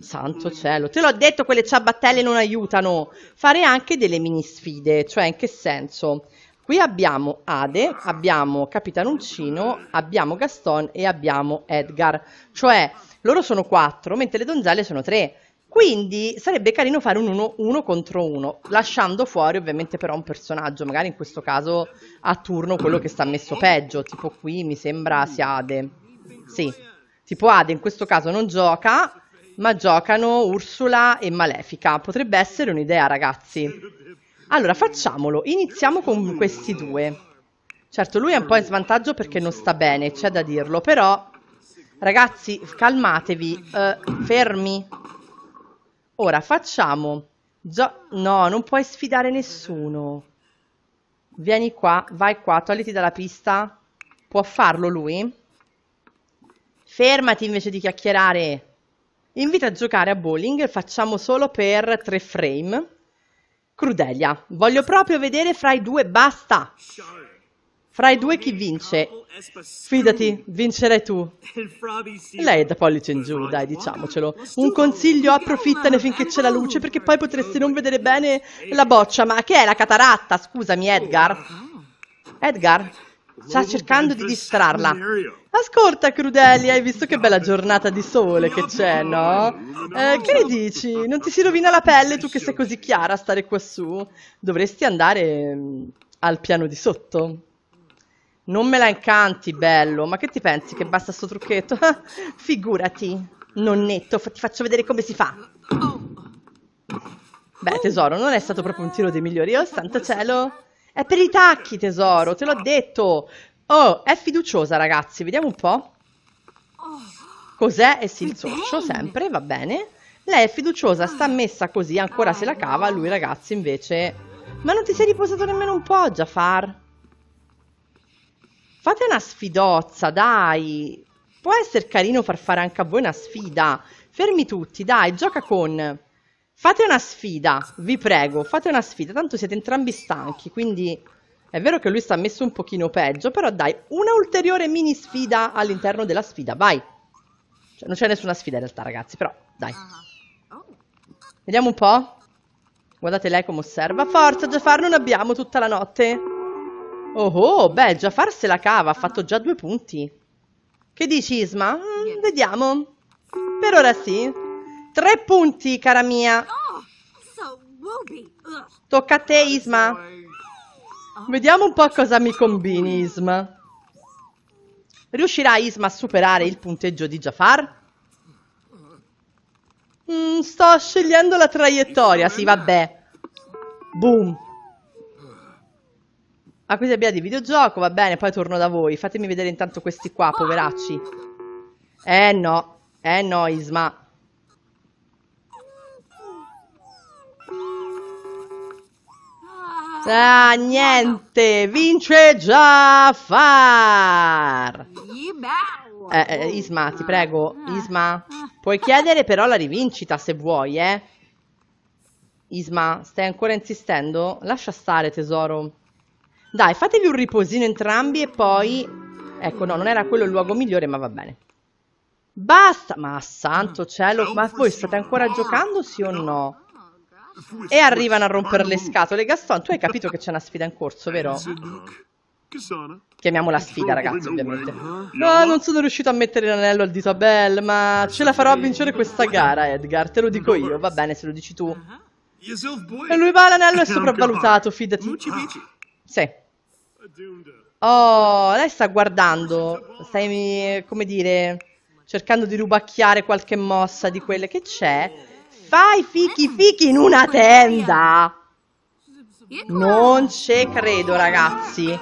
Santo cielo, te l'ho detto, quelle ciabattelle non aiutano. Fare anche delle mini sfide, cioè in che senso? Qui abbiamo Ade, abbiamo Capitan Uncino, abbiamo Gaston e abbiamo Edgar. Cioè, loro sono 4, mentre le donzelle sono 3. Quindi sarebbe carino fare un 1 contro 1, lasciando fuori ovviamente però un personaggio, magari in questo caso a turno quello che sta messo peggio, tipo qui mi sembra sia Ade. Sì, tipo Ade in questo caso non gioca, ma giocano Ursula e Malefica. Potrebbe essere un'idea, ragazzi. Allora facciamolo, iniziamo con questi due. Certo, lui è un po' in svantaggio perché non sta bene, c'è da dirlo, però ragazzi calmatevi, fermi. Ora facciamo, no, non puoi sfidare nessuno, vieni qua, vai qua, togliti dalla pista, può farlo lui? Fermati invece di chiacchierare, invita a giocare a bowling, facciamo solo per 3 frame, Crudelia, voglio proprio vedere fra i due, basta! Fra i due chi vince? Fidati, vincerai tu. Lei è da pollice in giù, dai, diciamocelo. Un consiglio, approfittane finché c'è la luce, perché poi potresti non vedere bene la boccia. Ma che è la cataratta? Scusami, Edgar. Edgar sta cercando di distrarla. Ascolta, Crudelia, hai visto che bella giornata di sole che c'è, no? Che ne dici? Non ti si rovina la pelle tu che sei così chiara a stare quassù? Dovresti andare al piano di sotto. Non me la incanti, bello, ma che ti pensi che basta sto trucchetto? Figurati, nonnetto, ti faccio vedere come si fa. Beh, tesoro, non è stato proprio un tiro dei migliori, oh santo cielo. È per i tacchi, tesoro, te l'ho detto. Oh, è fiduciosa, ragazzi, vediamo un po'. Cos'è? E sì, il sorcio, sempre, va bene. Lei è fiduciosa, sta messa così, ancora se la cava, lui, ragazzi, invece... Ma non ti sei riposato nemmeno un po', Jafar? Fate una sfidozza, dai, può essere carino far fare anche a voi una sfida, fermi tutti, dai, gioca con, fate una sfida, vi prego, fate una sfida, tanto siete entrambi stanchi, quindi è vero che lui sta messo un pochino peggio, però dai, una ulteriore mini sfida all'interno della sfida, vai, cioè, non c'è nessuna sfida in realtà ragazzi, però dai, vediamo un po', guardate lei come osserva, forza Jafar, non abbiamo tutta la notte. Oh oh, beh, Jafar se la cava, ha fatto già 2 punti. Che dici, Yzma? Vediamo. Per ora sì. 3 punti, cara mia. Tocca a te, Yzma. Vediamo un po' cosa mi combini, Yzma. Riuscirà Yzma a superare il punteggio di Jafar? Sto scegliendo la traiettoria, sì, vabbè. Boom. Ah, quindi abbiamo di videogioco, va bene, poi torno da voi. Fatemi vedere intanto questi qua, poveracci. Eh no, Yzma. Ah, niente, vince Jafar. Yzma, ti prego, Yzma. Puoi chiedere però la rivincita se vuoi, eh. Yzma, stai ancora insistendo? Lascia stare, tesoro. Dai, fatevi un riposino entrambi e poi... Ecco, no, non era quello il luogo migliore, ma va bene. Basta! Ma santo cielo, ma voi state ancora giocando, sì o no? E arrivano a rompere le scatole. Gaston, tu hai capito che c'è una sfida in corso, vero? Chiamiamola sfida, ragazzi, ovviamente. No, non sono riuscito a mettere l'anello al dito a Belle, ma ce la farò a vincere questa gara, Edgar. Te lo dico io, va bene, se lo dici tu. E lui va, l'anello è sopravvalutato, fidati. Sì. Oh, lei sta guardando, stai, come dire, cercando di rubacchiare qualche mossa di quelle che c'è. Fai fichi fichi in una tenda! Non ci credo, ragazzi.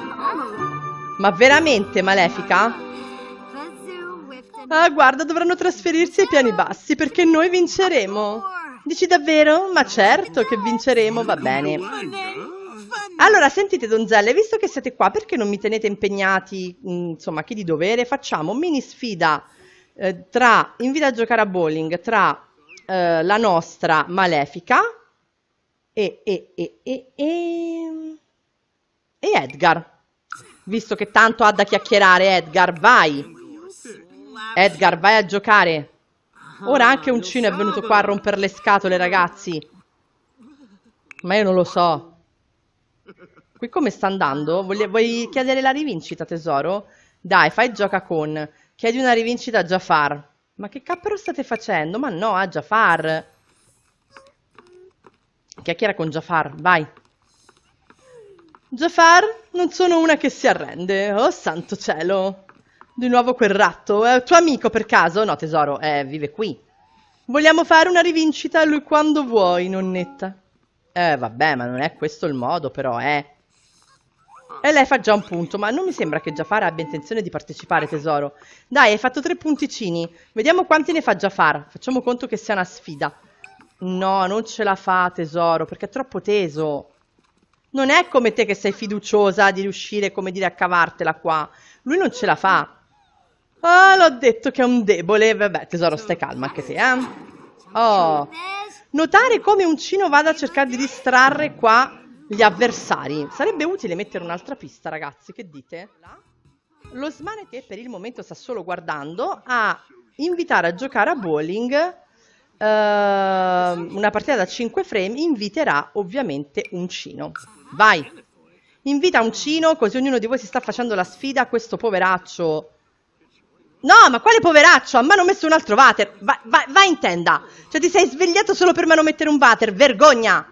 Ma veramente, Malefica? Ah, guarda, dovranno trasferirsi ai piani bassi perché noi vinceremo. Dici davvero? Ma certo che vinceremo, va bene. Allora, sentite donzelle, visto che siete qua, perché non mi tenete impegnati, insomma, chi di dovere? Facciamo mini sfida tra, invita a giocare a bowling, tra la nostra Malefica e Edgar. Visto che tanto ha da chiacchierare, Edgar, vai! Edgar, vai a giocare! Ora anche Uncino è venuto qua a rompere le scatole, ragazzi. Ma io non lo so. qui come sta andando? Vuoi chiedere la rivincita, tesoro? Dai, fai gioca con. Chiedi una rivincita a Jafar. Ma che cappero state facendo? Ma no, a Jafar. Chiacchiera con Jafar, vai. Jafar, non sono una che si arrende. Oh, santo cielo. Di nuovo quel ratto. È tuo amico per caso? No, tesoro, vive qui. Vogliamo fare una rivincita a lui quando vuoi, nonnetta. Vabbè, ma non è questo il modo, però, E lei fa già un punto, ma non mi sembra che Jafar abbia intenzione di partecipare, tesoro. Dai, hai fatto 3 punticini. Vediamo quanti ne fa Jafar. Facciamo conto che sia una sfida. No, non ce la fa, tesoro, perché è troppo teso. Non è come te che sei fiduciosa di riuscire, come dire, a cavartela qua. Lui non ce la fa. Ah, l'ho detto che è un debole. Vabbè, tesoro, stai calma anche te, Oh... Notare come Uncino vada a cercare di distrarre qua gli avversari. Sarebbe utile mettere un'altra pista, ragazzi, che dite? Lo Smane, che per il momento sta solo guardando, a invitare a giocare a bowling una partita da 5 frame, inviterà ovviamente Uncino. Vai! Invita Uncino, così ognuno di voi si sta facendo la sfida a questo poveraccio. No, ma quale poveraccio? A mano messo un altro water. Vai in tenda. Cioè, ti sei svegliato solo per mano mettere un water. Vergogna.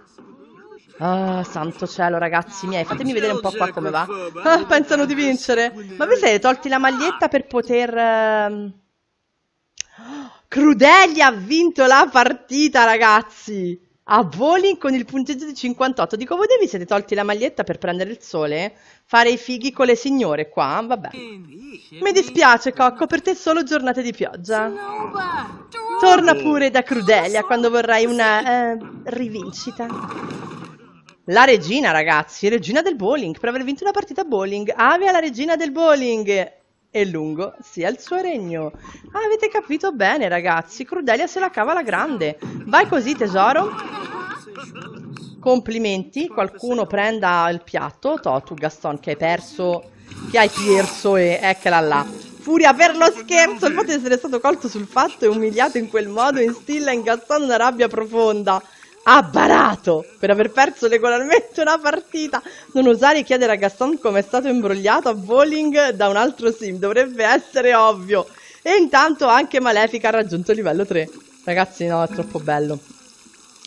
Ah, santo cielo, ragazzi miei. Fatemi vedere un po' qua come va. Ah, pensano di vincere. Ma vi siete tolti la maglietta per poter... Crudelia ha vinto la partita, ragazzi. A bowling con il punteggio di 58. Dico, voi vi siete tolti la maglietta per prendere il sole? Fare i fighi con le signore qua? Vabbè. Mi dispiace, Cocco, per te solo giornate di pioggia. Torna pure da Crudelia quando vorrai una rivincita. La regina, ragazzi, regina del bowling, per aver vinto una partita bowling. Avia la regina del bowling. E lungo sia il suo regno. Ah, avete capito bene, ragazzi. Crudelia se la cava alla grande. Vai così, tesoro. Complimenti. Qualcuno prenda il piatto. Tu, Gaston, che hai perso. Che hai perso e eccola là. Furia per lo scherzo. Il fatto di essere stato colto sul fatto e umiliato in quel modo instilla in Gaston una rabbia profonda. Ha barato per aver perso regolarmente una partita. Non osare chiedere a Gaston come è stato imbrogliato a bowling da un altro sim, dovrebbe essere ovvio. E intanto anche Malefica ha raggiunto livello 3. Ragazzi, no, è troppo bello.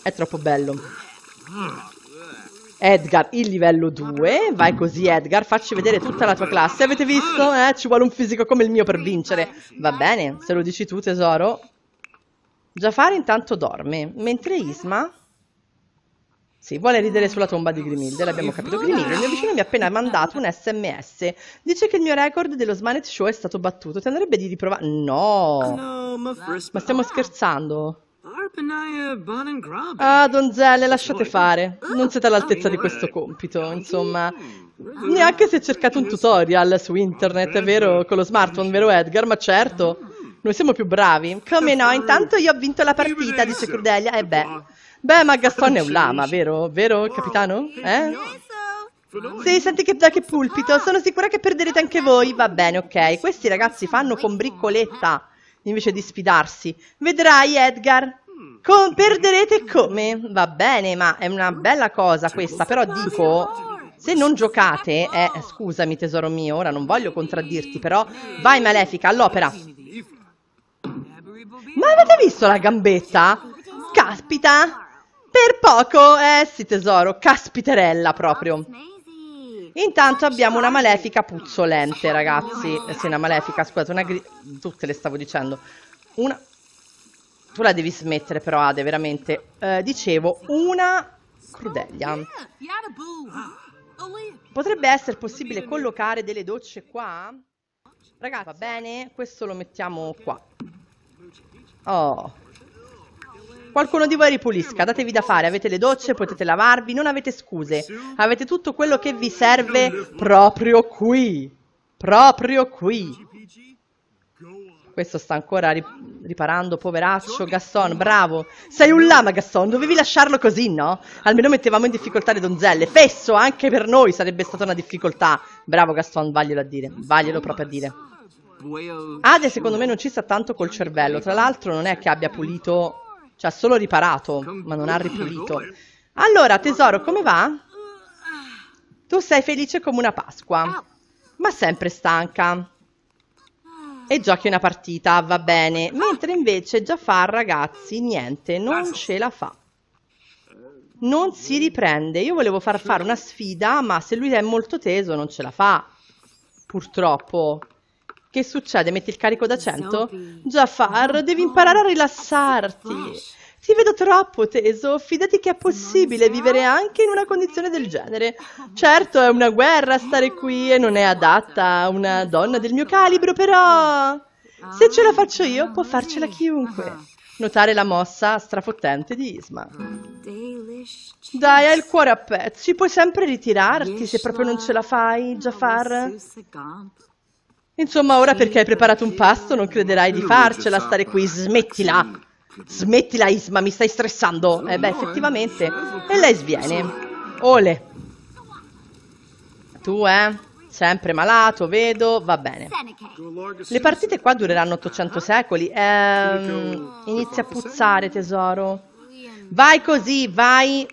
È troppo bello. Edgar, il livello 2. Vai così, Edgar, facci vedere tutta la tua classe. Avete visto? Ci vuole un fisico come il mio per vincere. Va bene, se lo dici tu, tesoro. Jafar intanto dorme, mentre Yzma... Sì, vuole ridere sulla tomba di Grimilde, l'abbiamo capito. Grimilde, il mio vicino mi ha appena mandato un SMS. Dice che il mio record dello Smanet Show è stato battuto. Ti andrebbe di riprovare... No! Ma stiamo scherzando? Ah, donzelle, lasciate fare. Non siete all'altezza di questo compito, insomma. Neanche se cercate un tutorial su internet, vero? Con lo smartphone, vero Edgar? Ma certo! Noi siamo più bravi. Come no? Intanto io ho vinto la partita, dice Crudelia. E beh, ma Gaston è un lama, vero? Vero, capitano? Sì, senti che da che pulpito. Sono sicura che perderete anche voi. Va bene, ok. Questi ragazzi fanno con briccoletta invece di sfidarsi. Vedrai, Edgar. Perderete come? Va bene, ma è una bella cosa questa. Però dico... Se non giocate... Scusami, tesoro mio. Ora non voglio contraddirti, però... Vai, Malefica, all'opera. Ma avete visto la gambetta? Caspita! Per poco! Sì, tesoro, caspiterella proprio. Intanto abbiamo una Malefica puzzolente, ragazzi. Sì, una Malefica, scusate, una tutte le stavo dicendo. Una... Tu la devi smettere però, Ade, veramente. Dicevo, una Crudelia. Potrebbe essere possibile collocare delle docce qua? Ragazzi, va bene? Questo lo mettiamo qua. Oh, qualcuno di voi ripulisca, datevi da fare, avete le docce, potete lavarvi, non avete scuse, avete tutto quello che vi serve proprio qui, proprio qui. Questo sta ancora riparando, poveraccio. Gaston, bravo, sei un lama, Gaston, dovevi lasciarlo così, no? Almeno mettevamo in difficoltà le donzelle, fesso, anche per noi sarebbe stata una difficoltà. Bravo Gaston, vaglielo a dire, vaglielo proprio a dire. Ade secondo me non ci sta tanto col cervello, tra l'altro non è che abbia pulito, cioè ha solo riparato, ma non ha ripulito. Allora tesoro, come va? Tu sei felice come una Pasqua, ma sempre stanca. E giochi una partita, va bene. Mentre invece Jafar, ragazzi, niente, non ce la fa. Non si riprende. Io volevo far fare una sfida, ma se lui è molto teso non ce la fa. Purtroppo. Che succede? Metti il carico da 100? Jafar, devi imparare a rilassarti. Ti vedo troppo teso. Fidati che è possibile vivere anche in una condizione del genere. Certo, è una guerra stare qui e non è adatta a una donna del mio calibro, però... Se ce la faccio io, può farcela chiunque. Notare la mossa strafottente di Yzma. Dai, hai il cuore a pezzi, puoi sempre ritirarti se proprio non ce la fai, Jafar. Insomma, ora perché hai preparato un pasto non crederai di farcela stare qui, smettila! Smettila, Yzma, mi stai stressando! Eh beh, effettivamente, e lei sviene. Ole! Tu, sempre malato, vedo, va bene. Le partite qua dureranno 800 secoli. Inizia a puzzare, tesoro. Vai così, vai,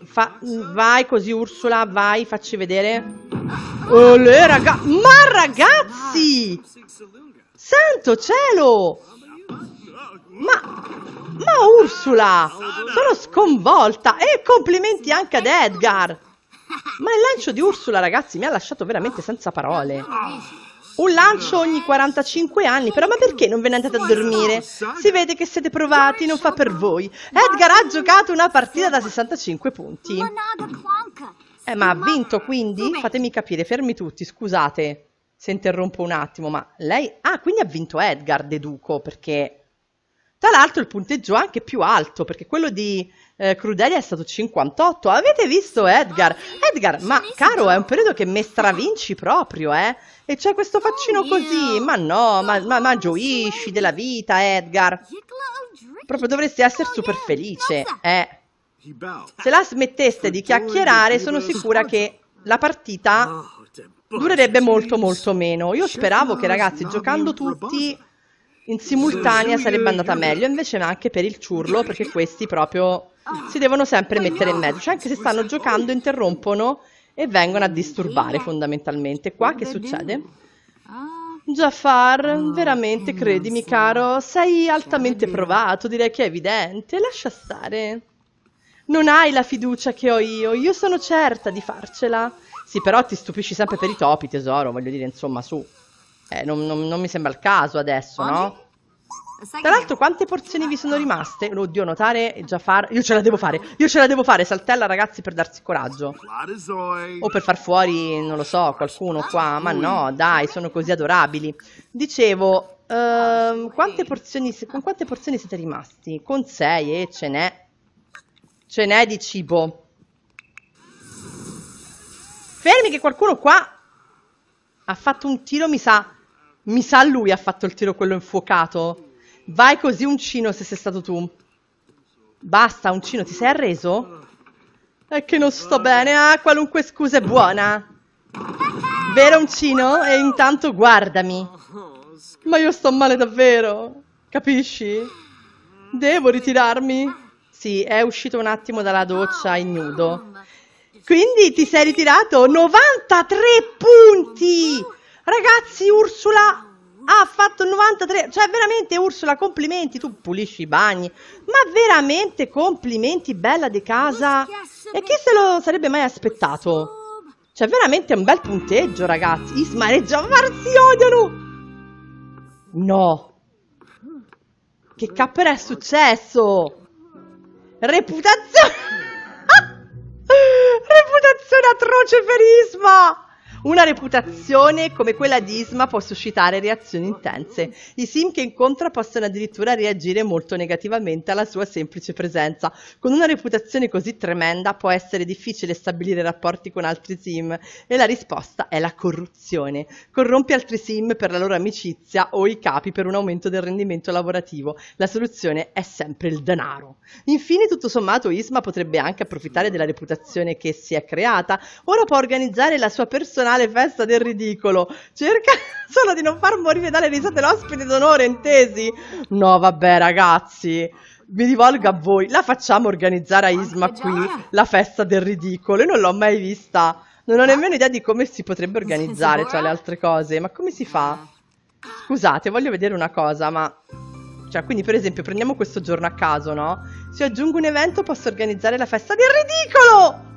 vai così Ursula, vai, facci vedere. Olè, ma ragazzi! Santo cielo! Ma Ursula! Sono sconvolta! E complimenti anche ad Edgar! Ma il lancio di Ursula, ragazzi, mi ha lasciato veramente senza parole. Un lancio ogni 45 anni, però ma perché non ve ne andate a dormire? Si vede che siete provati, non fa per voi. Edgar ha giocato una partita da 65 punti. Ma ha vinto quindi? Fatemi capire, fermi tutti, scusate se interrompo un attimo, ma lei... Ah, quindi ha vinto Edgar, deduco, perché... Tra l'altro il punteggio è anche più alto, perché quello di Crudelia è stato 58. Avete visto Edgar? Edgar, ma caro, è un periodo che me stravinci proprio, eh? E c'è questo faccino così, ma no, ma gioisci della vita, Edgar. Proprio dovresti essere super felice, eh? Se la smetteste di chiacchierare, sono sicura che la partita durerebbe molto molto meno. Io speravo che, ragazzi, giocando tutti... in simultanea sarebbe andata meglio, invece anche per il ciurlo, perché questi proprio si devono sempre mettere in mezzo, cioè anche se stanno giocando interrompono e vengono a disturbare fondamentalmente. Qua che succede? Jafar, veramente credimi caro, sei altamente provato, direi che è evidente, lascia stare. Non hai la fiducia che ho io sono certa di farcela. Sì, però ti stupisci sempre per i topi, tesoro, voglio dire, insomma, su. Non mi sembra il caso adesso, no? Tra l'altro, quante porzioni vi sono rimaste? Oddio, notare Jafar. Io ce la devo fare, io ce la devo fare. Saltella, ragazzi, per darsi coraggio. O per far fuori, non lo so, qualcuno qua. Ma no, dai, sono così adorabili. Dicevo, con quante porzioni siete rimasti? Con 6 e ce n'è di cibo. Fermi che qualcuno qua... ha fatto un tiro, mi sa lui ha fatto il tiro quello infuocato. Vai così Uncino se sei stato tu. Basta Uncino, ti sei arreso? È che non sto bene, qualunque scusa è buona. Vero Uncino? E intanto guardami. Ma io sto male davvero, capisci? Devo ritirarmi? Sì, è uscito un attimo dalla doccia ignudo. Quindi ti sei ritirato, 93 punti! Ragazzi, Ursula ha fatto 93, cioè veramente Ursula, complimenti, tu pulisci i bagni, ma veramente complimenti, bella di casa, e chi se lo sarebbe mai aspettato? Cioè veramente un bel punteggio, ragazzi, Yzma e Jafar si odiano! No! Che capper è successo? Reputazione atroce per Yzma! Una reputazione come quella di Yzma può suscitare reazioni intense. I sim che incontra possono addirittura reagire molto negativamente alla sua semplice presenza. Con una reputazione così tremenda può essere difficile stabilire rapporti con altri sim e la risposta è la corruzione. Corrompi altri sim per la loro amicizia o i capi per un aumento del rendimento lavorativo. La soluzione è sempre il denaro. Infine, tutto sommato, Yzma potrebbe anche approfittare della reputazione che si è creata. Ora può organizzare la sua personale festa del ridicolo, cerca solo di non far morire dalle risate l'ospite d'onore, intesi? No, vabbè ragazzi, mi rivolgo a voi, la facciamo organizzare a Yzma qui la festa del ridicolo, io non l'ho mai vista Non ho nemmeno idea di come si potrebbe organizzare, cioè, le altre cose. Ma come si fa? Scusate, voglio vedere una cosa, ma... Cioè, quindi, per esempio, prendiamo questo giorno a caso, no? Se aggiungo un evento posso organizzare la festa del ridicolo!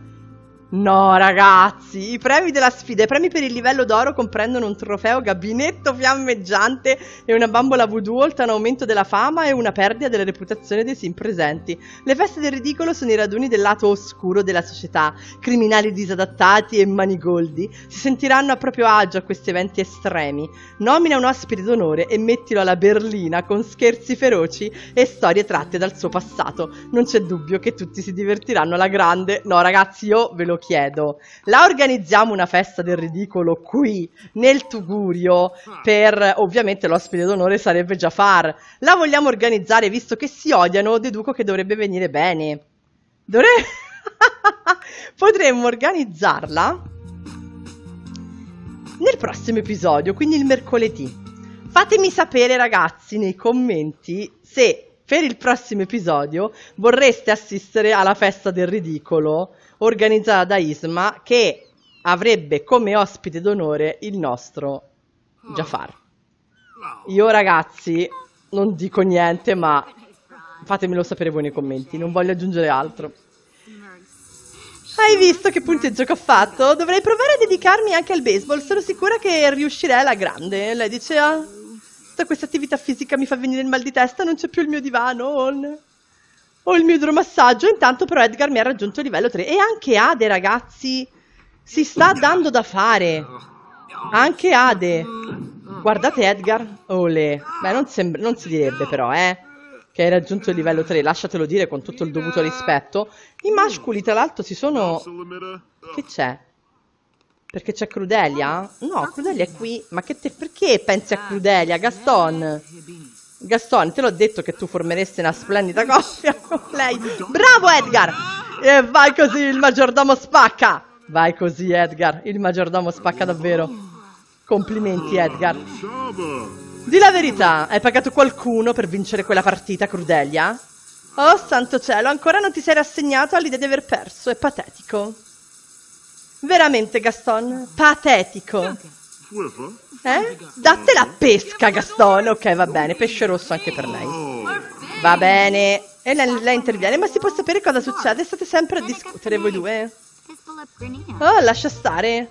No, ragazzi, i premi della sfida, i premi per il livello d'oro comprendono un trofeo gabinetto fiammeggiante e una bambola voodoo, oltre a un aumento della fama e una perdita della reputazione dei sim presenti. Le feste del ridicolo sono i raduni del lato oscuro della società, criminali disadattati e manigoldi. Si sentiranno a proprio agio a questi eventi estremi. Nomina un ospite d'onore e mettilo alla berlina con scherzi feroci e storie tratte dal suo passato. Non c'è dubbio che tutti si divertiranno alla grande. No, ragazzi, io ve lo chiedo, la organizziamo una festa del ridicolo qui nel Tugurio per, ovviamente, l'ospite d'onore sarebbe Jafar. La vogliamo organizzare visto che si odiano? Deduco che dovrebbe venire bene. Potremmo organizzarla nel prossimo episodio, quindi il mercoledì. Fatemi sapere, ragazzi, nei commenti se per il prossimo episodio vorreste assistere alla festa del ridicolo organizzata da Yzma, che avrebbe come ospite d'onore il nostro Jafar. Io, ragazzi, non dico niente, ma fatemelo sapere voi nei commenti, non voglio aggiungere altro. Hai visto che punteggio che ho fatto? Dovrei provare a dedicarmi anche al baseball, sono sicura che riuscirei alla grande. Lei dice, ah, tutta questa attività fisica mi fa venire il mal di testa, non c'è più il mio divano, o il mio idromassaggio. Intanto però Edgar mi ha raggiunto il livello 3. E anche Ade, ragazzi, si sta dando da fare. Anche Ade. Guardate Edgar. Olè. Beh, non si direbbe però, che hai raggiunto il livello 3. Lasciatelo dire con tutto il dovuto rispetto. I mascoli, tra l'altro, si sono... Che c'è? Perché c'è Crudelia? No, Crudelia è qui. Ma che te... Perché pensi a Crudelia, Gaston? Gaston, te l'ho detto che tu formeresti una splendida coppia con lei. Bravo Edgar! E vai così, il maggiordomo spacca! Vai così Edgar, il maggiordomo spacca davvero. Complimenti Edgar. Dì la verità, hai pagato qualcuno per vincere quella partita, Crudelia? Oh santo cielo, ancora non ti sei rassegnato all'idea di aver perso, è patetico. Veramente Gaston, patetico. Datela a pesca, Gaston. Ok, va bene, pesce rosso anche per lei. Va bene. E lei interviene. Ma si può sapere cosa succede? State sempre a discutere voi due. Oh, lascia stare.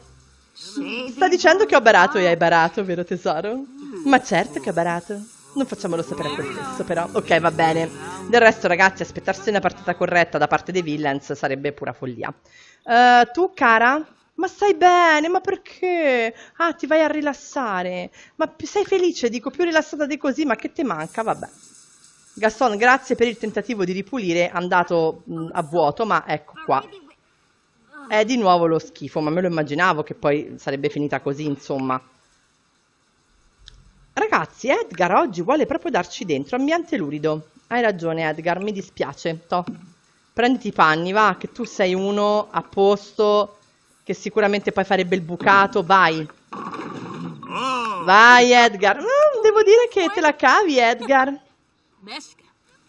Sta dicendo che ho barato. E hai barato, vero tesoro? Ma certo che ho barato. Non facciamolo sapere a quel stesso, però. Ok, va bene. Del resto, ragazzi, aspettarsi una partita corretta da parte dei villains sarebbe pura follia. Tu, cara... Ma stai bene? Ma perché? Ah, ti vai a rilassare. Ma sei felice? Dico, più rilassata di così, ma che te manca? Vabbè. Gaston, grazie per il tentativo di ripulire, andato a vuoto, ma ecco qua. È di nuovo lo schifo, ma me lo immaginavo che poi sarebbe finita così, insomma. Ragazzi, Edgar oggi vuole proprio darci dentro, ambiente lurido. Hai ragione, Edgar, mi dispiace. Toh. Prenditi i panni, va, che tu sei uno a posto... Che sicuramente poi farebbe il bucato. Vai. Vai Edgar. Devo dire che te la cavi Edgar.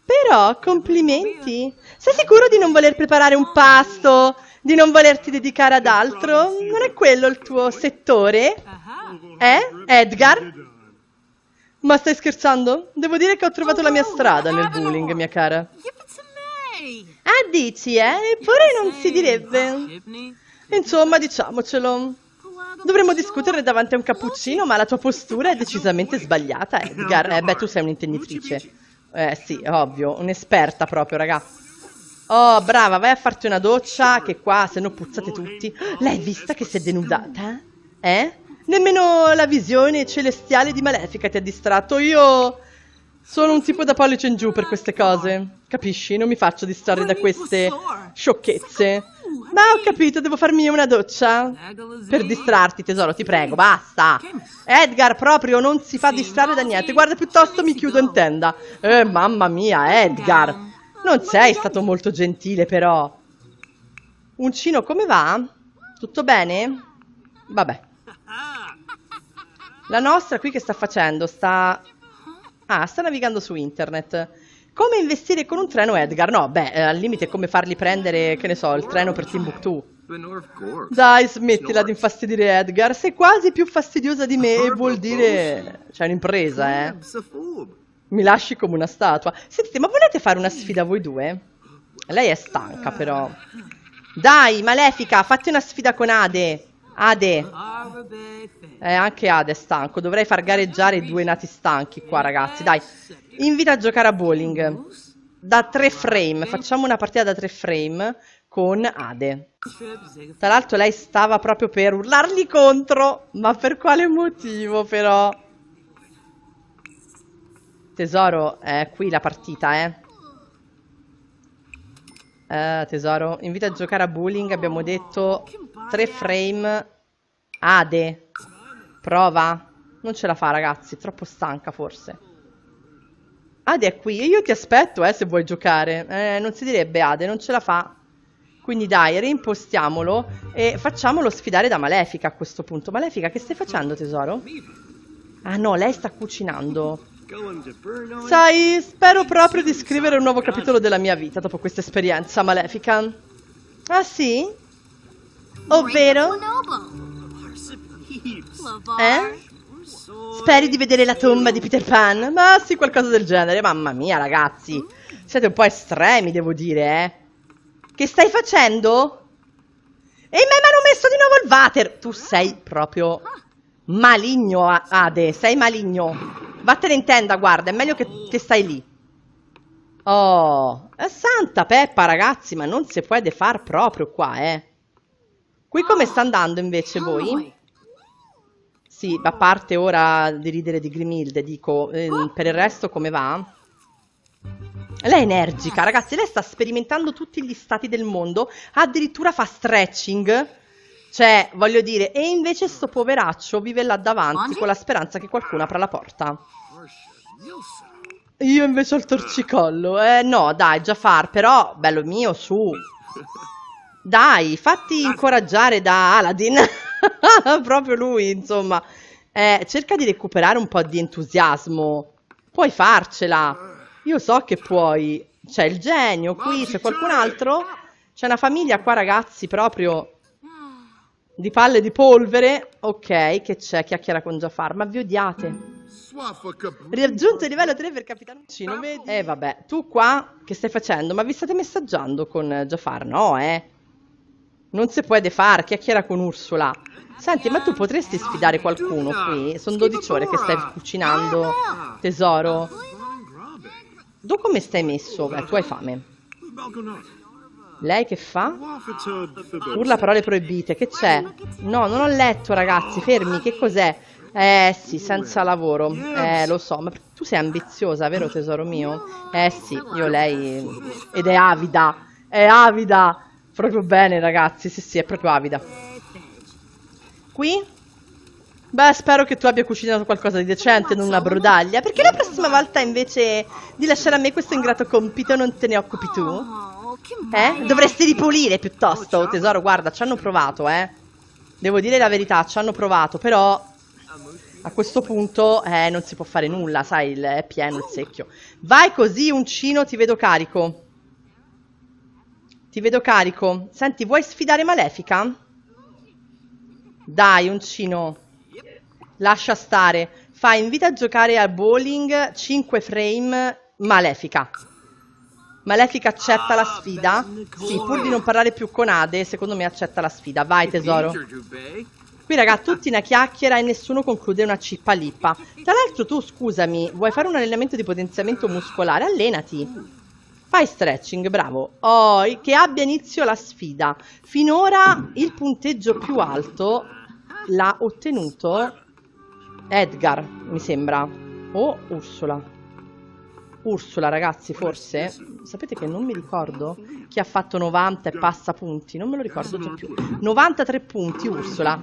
Però complimenti. Sei sicuro di non voler preparare un pasto? Di non volerti dedicare ad altro? Non è quello il tuo settore? Edgar? Ma stai scherzando? Devo dire che ho trovato la mia strada nel bowling, mia cara. Ah, dici, Eppure non si direbbe. Insomma, diciamocelo. Dovremmo discutere davanti a un cappuccino, ma la tua postura è decisamente sbagliata, Edgar. Beh, tu sei un'intenditrice. Sì, ovvio, un'esperta proprio, raga. Oh, brava, vai a farti una doccia, che qua, se no puzzate tutti. L'hai vista che si è denudata? Nemmeno la visione celestiale di Malefica ti ha distratto. Io sono un tipo da pollice in giù per queste cose. Capisci? Non mi faccio distrarre da queste sciocchezze. Ma ho capito, devo farmi io una doccia? Per distrarti, tesoro, ti prego, basta. Edgar proprio non si fa distrarre da niente. Guarda, piuttosto mi chiudo in tenda. Mamma mia, Edgar. Non sei stato molto gentile, però. Uncino, come va? Tutto bene? Vabbè. La nostra qui che sta facendo? Sta... Ah, sta navigando su internet. Come investire con un treno, Edgar? No, beh, al limite come fargli prendere, che ne so, il treno per Timbuktu. Dai, smettila di infastidire Edgar, sei quasi più fastidiosa di me e vuol dire... C'è un'impresa, eh? Mi lasci come una statua. Sentite, ma volete fare una sfida voi due? Lei è stanca però. Dai, Malefica, fatti una sfida con Ade. Ade. Anche Ade è stanco. Dovrei far gareggiare i due nati stanchi qua, ragazzi. Dai, invita a giocare a bowling. Da 3 frame. Facciamo una partita da 3 frame con Ade. Tra l'altro lei stava proprio per urlargli contro. Ma per quale motivo però? Tesoro, è qui la partita, eh. Tesoro, invita a giocare a bowling, abbiamo detto 3 frame. Ade, prova. Non ce la fa, ragazzi, troppo stanca forse. Ade è qui, io ti aspetto, se vuoi giocare. Non si direbbe, Ade, non ce la fa. Quindi dai, reimpostiamolo e facciamolo sfidare da Malefica a questo punto. Malefica, che stai facendo, tesoro? Ah no, lei sta cucinando. Sai, spero proprio di scrivere un nuovo capitolo della mia vita dopo questa esperienza malefica. Ah sì? Ovvero? Eh? Speri di vedere la tomba di Peter Pan? Ma sì, qualcosa del genere. Mamma mia, ragazzi. Siete un po' estremi, devo dire, eh. Che stai facendo? E me hanno messo di nuovo il water. Tu sei proprio maligno, Ade. Sei maligno. Vattene in tenda, guarda, è meglio che stai lì. Oh, è santa Peppa, ragazzi, ma non si può defar proprio qua, eh. Qui come sta andando invece voi? Sì, a parte ora di ridere di Grimilde, dico, per il resto come va? Lei è energica, ragazzi, lei sta sperimentando tutti gli stati del mondo, addirittura fa stretching... Cioè, voglio dire, e invece sto poveraccio vive là davanti con la speranza che qualcuno apra la porta. Io invece ho il torcicollo. No, dai, Jafar, però, bello mio, su. Dai, fatti incoraggiare da Aladdin. Proprio lui, insomma. Cerca di recuperare un po' di entusiasmo. Puoi farcela. Io so che puoi. C'è il genio qui, c'è qualcun altro. C'è una famiglia qua, ragazzi, proprio... Di palle di polvere. Ok, che c'è? Chiacchiera con Jafar. Ma vi odiate. Raggiunto il livello 3 per Capitan Uncino. Vabbè, tu qua che stai facendo? Ma vi state messaggiando con Jafar? No, non si può defar. Chiacchiera con Ursula. Senti, ma tu potresti sfidare qualcuno qui? Sono 12 ore che stai cucinando, tesoro. Tu come stai messo? Beh, tu hai fame. Lei che fa? Urla parole proibite. Che c'è? No, non ho letto, ragazzi. Fermi, che cos'è? Sì, senza lavoro. Lo so, ma tu sei ambiziosa, vero tesoro mio? Sì, io lei... Ed è avida. È avida. Proprio bene, ragazzi. Sì, è proprio avida. Qui? Beh, spero che tu abbia cucinato qualcosa di decente, non una brodaglia. Perché la prossima volta, invece, di lasciare a me questo ingrato compito non te ne occupi tu? Dovresti ripulire piuttosto, tesoro, guarda, ci hanno provato, Devo dire la verità, ci hanno provato, però a questo punto non si può fare nulla, sai, è pieno il secchio. Vai così, Uncino, ti vedo carico. Ti vedo carico. Senti, vuoi sfidare Malefica? Dai, Uncino, lascia stare. Fai, invita a giocare a bowling, 5 frame, Malefica. Malefica accetta la sfida? Sì, pur di non parlare più con Ade, secondo me accetta la sfida. Vai, tesoro. Qui, raga, tutti una chiacchiera e nessuno conclude una cippa lippa. Tra l'altro tu, scusami, vuoi fare un allenamento di potenziamento muscolare? Allenati. Fai stretching, bravo. Oh, che abbia inizio la sfida. Finora il punteggio più alto l'ha ottenuto Edgar, mi sembra. O Ursula. Ursula, ragazzi, forse, sapete che non mi ricordo chi ha fatto 90 e passa punti, non me lo ricordo già più. 93 punti, Ursula.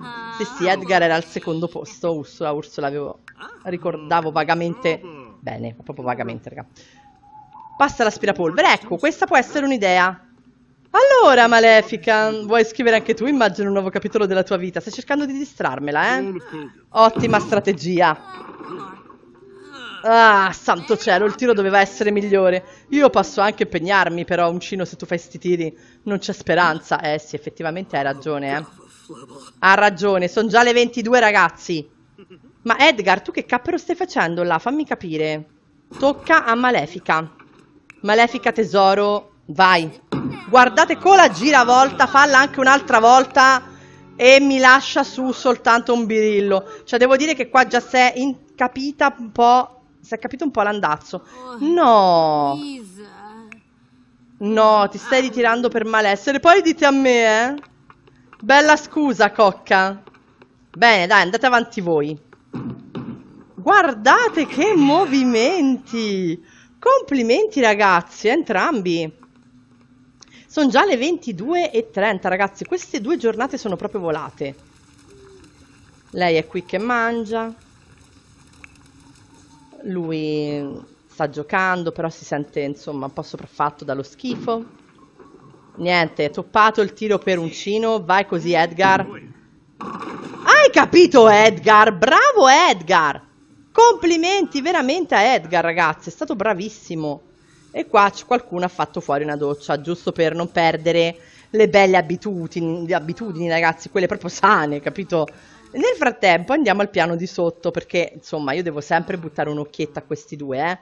Sì, Edgar era al secondo posto, Ursula avevo, ricordavo vagamente, bene, proprio vagamente, raga. Passa l'aspirapolvere, ecco, questa può essere un'idea. Allora, Malefica, vuoi scrivere anche tu, immagino, un nuovo capitolo della tua vita? Stai cercando di distrarmela, eh? Ottima strategia. Ah, santo cielo, il tiro doveva essere migliore. Io posso anche impegnarmi, però, Uncino, se tu fai sti tiri non c'è speranza. Eh sì, effettivamente hai ragione, eh. Ha ragione, sono già le 22, ragazzi. Ma Edgar, tu che cappero stai facendo là? Fammi capire. Tocca a Malefica. Malefica tesoro, vai. Guardate, con la giravolta, falla anche un'altra volta e mi lascia su soltanto un birillo. Cioè, devo dire che qua già si è capita un po', si è capito un po' l'andazzo. No! No, ti stai ritirando per malessere. Poi dite a me, eh? Bella scusa, cocca. Bene, dai, andate avanti voi. Guardate che movimenti! Complimenti, ragazzi, entrambi. Sono già le 22:30, ragazzi. Queste due giornate sono proprio volate. Lei è qui che mangia. Lui sta giocando, però si sente, insomma, un po' sopraffatto dallo schifo. Niente, è toppato il tiro per Uncino. Vai così, Edgar. Hai capito, Edgar? Bravo, Edgar! Complimenti veramente a Edgar, ragazzi. È stato bravissimo. E qua qualcuno ha fatto fuori una doccia, giusto per non perdere le belle abitudini, ragazzi, quelle proprio sane, capito? Nel frattempo andiamo al piano di sotto, perché, insomma, io devo sempre buttare un'occhietta a questi due, eh.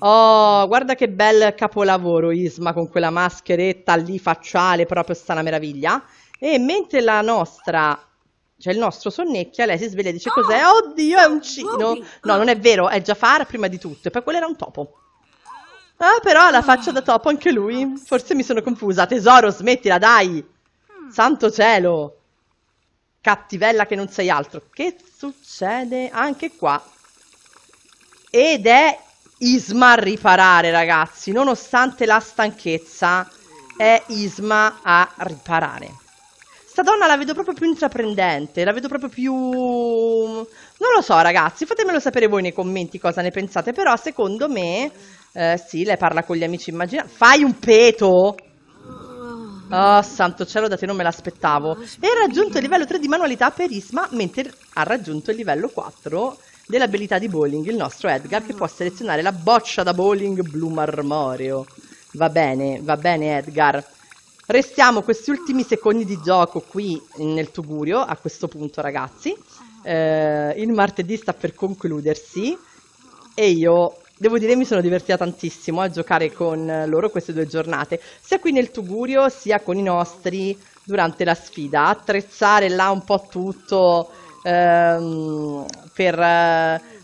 Oh, guarda che bel capolavoro, Yzma, con quella mascheretta lì facciale, proprio sta una meraviglia. E mentre la nostra... cioè il nostro sonnecchia, lei si sveglia e dice: cos'è? Oddio, è Uncino! No, non è vero, è Jafar prima di tutto, e poi quello era un topo. Ah, però ha la faccia da topo anche lui. Forse mi sono confusa. Tesoro, smettila, dai! Santo cielo! Cattivella che non sei altro. Che succede anche qua? Ed è Yzma a riparare, ragazzi. Nonostante la stanchezza, è Yzma a riparare. Sta donna la vedo proprio più intraprendente, la vedo proprio più... non lo so, ragazzi, fatemelo sapere voi nei commenti cosa ne pensate, però secondo me, sì, lei parla con gli amici immaginari. Fai un peto! Oh, santo cielo, da te non me l'aspettavo. E ha raggiunto il livello 3 di manualità per Yzma, mentre ha raggiunto il livello 4 dell'abilità di bowling, il nostro Edgar, che può selezionare la boccia da bowling blu marmoreo. Va bene Edgar. Restiamo questi ultimi secondi di gioco qui nel tugurio, a questo punto, ragazzi. Il martedì sta per concludersi e io, devo dire, mi sono divertita tantissimo a giocare con loro queste due giornate, sia qui nel tugurio sia con i nostri durante la sfida. Attrezzare là un po' tutto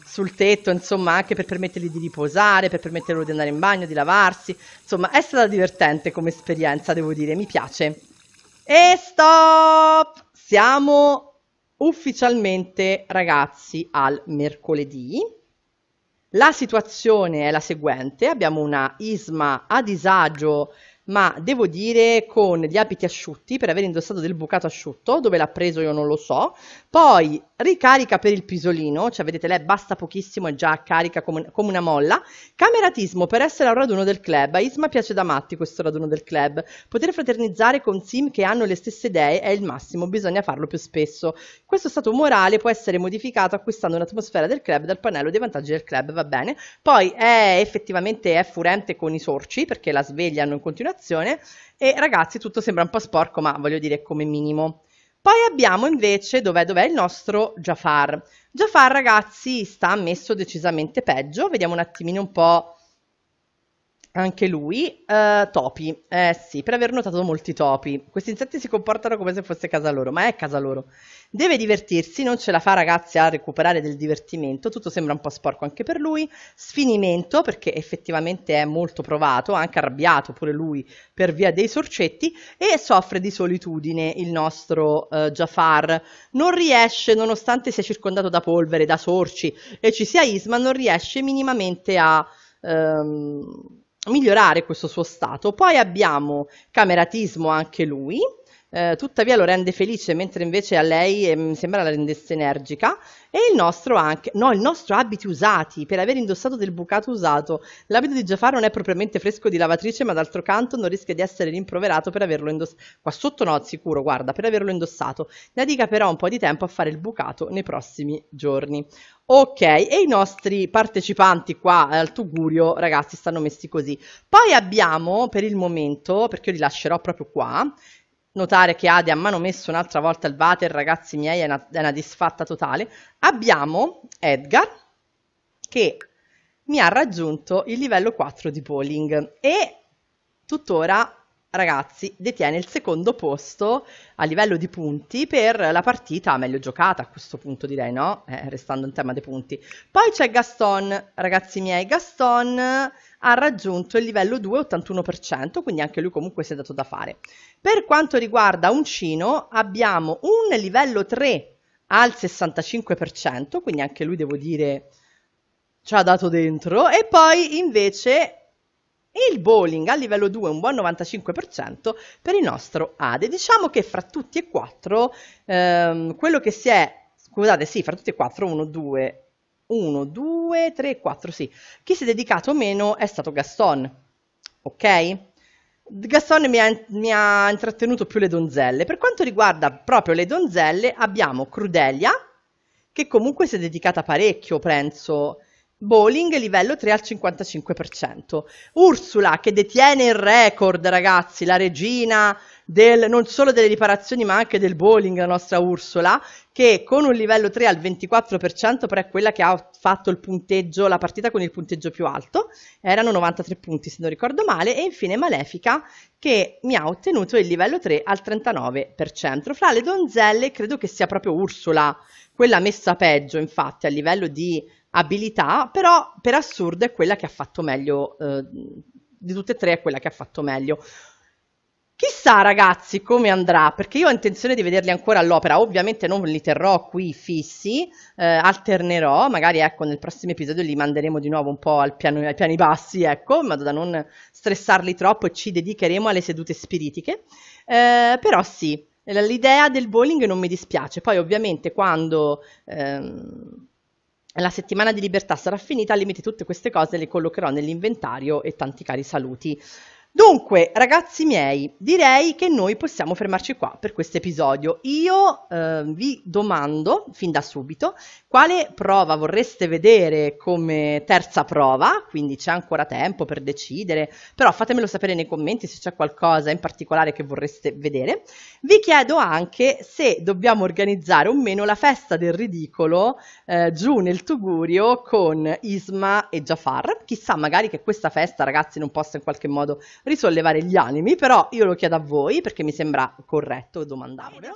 sul tetto, insomma, anche per permettergli di riposare, per permetterlo di andare in bagno, di lavarsi, insomma è stata divertente come esperienza, devo dire, mi piace. E stop! Siamo ufficialmente, ragazzi, al mercoledì. La situazione è la seguente: abbiamo una Yzma a disagio, ma devo dire con gli abiti asciutti, per aver indossato del bucato asciutto, dove l'ha preso io non lo so. Poi ricarica per il pisolino, cioè vedete, lei basta pochissimo e già carica come una molla. Cameratismo per essere a un raduno del club. A Yzma piace da matti questo raduno del club. Poter fraternizzare con sim che hanno le stesse idee è il massimo, bisogna farlo più spesso. Questo stato morale può essere modificato acquistando un'atmosfera del club dal pannello dei vantaggi del club, va bene. Poi effettivamente è furente con i sorci, perché la svegliano in continuazione. E ragazzi, tutto sembra un po' sporco, ma voglio dire, come minimo. Poi abbiamo invece, dov'è il nostro Jafar? Jafar, ragazzi, sta messo decisamente peggio. Vediamo un attimino un po' anche lui. Topi, sì, per aver notato molti topi. Questi insetti si comportano come se fosse casa loro, ma è casa loro. Deve divertirsi, non ce la fa, ragazzi, a recuperare del divertimento. Tutto sembra un po' sporco anche per lui. Sfinimento, perché effettivamente è molto provato, anche arrabbiato pure lui per via dei sorcetti, e soffre di solitudine il nostro Jafar. Non riesce, nonostante sia circondato da polvere, da sorci e ci sia Yzma, non riesce minimamente a... migliorare questo suo stato. Poi abbiamo cameratismo anche lui, tuttavia lo rende felice, mentre invece a lei mi sembra la rendesse energica. E il nostro anche, no, il nostro abiti usati, per aver indossato del bucato usato. L'abito di Jafar non è propriamente fresco di lavatrice, ma d'altro canto non rischia di essere rimproverato per averlo indossato, qua sotto no, sicuro, guarda, per averlo indossato. Dedica però un po' di tempo a fare il bucato nei prossimi giorni. Ok, e i nostri partecipanti qua al Tugurio, ragazzi, stanno messi così. Poi abbiamo, per il momento, perché io li lascerò proprio qua, notare che Ade ha manomesso un'altra volta il water, ragazzi miei, è una disfatta totale. Abbiamo Edgar, che mi ha raggiunto il livello 4 di bowling e tuttora, ragazzi, detiene il secondo posto a livello di punti per la partita meglio giocata, a questo punto direi, no? Restando in tema dei punti. Poi c'è Gaston, ragazzi miei. Gaston ha raggiunto il livello 2, 81%, quindi anche lui comunque si è dato da fare. Per quanto riguarda Uncino, abbiamo un livello 3 al 65%, quindi anche lui, devo dire, ci ha dato dentro. E poi invece il bowling a livello 2 un buon 95% per il nostro Ade. Diciamo che fra tutti e quattro quello che si è, scusate, sì, fra tutti e quattro 1, 2, 3, 4, sì, chi si è dedicato meno è stato Gaston, ok? Gaston mi ha intrattenuto più le donzelle. Per quanto riguarda proprio le donzelle abbiamo Crudelia, che comunque si è dedicata parecchio, penso. Bowling livello 3 al 55%. Ursula, che detiene il record, ragazzi, la regina del, non solo delle riparazioni ma anche del bowling, la nostra Ursula, che con un livello 3 al 24% però è quella che ha fatto il punteggio, la partita con il punteggio più alto, erano 93 punti se non ricordo male. E infine Malefica, che mi ha ottenuto il livello 3 al 39%. Fra le donzelle credo che sia proprio Ursula quella messa peggio, infatti a livello di abilità, però per assurdo è quella che ha fatto meglio, di tutte e tre è quella che ha fatto meglio. Chissà, ragazzi, come andrà, perché io ho intenzione di vederli ancora all'opera, ovviamente non li terrò qui fissi, alternerò, magari, ecco, nel prossimo episodio li manderemo di nuovo un po' ai piani bassi, ecco, in modo da non stressarli troppo, e ci dedicheremo alle sedute spiritiche, però sì, l'idea del bowling non mi dispiace. Poi ovviamente quando la settimana di libertà sarà finita, al limite tutte queste cose le collocherò nell'inventario, e tanti cari saluti. Dunque, ragazzi miei, direi che noi possiamo fermarci qua per questo episodio. Io vi domando fin da subito quale prova vorreste vedere come terza prova, quindi c'è ancora tempo per decidere, però fatemelo sapere nei commenti se c'è qualcosa in particolare che vorreste vedere. Vi chiedo anche se dobbiamo organizzare o meno la festa del ridicolo giù nel Tugurio con Yzma e Jafar. Chissà, magari che questa festa, ragazzi, non possa in qualche modo risollevare gli animi, però io lo chiedo a voi perché mi sembra corretto domandarvelo.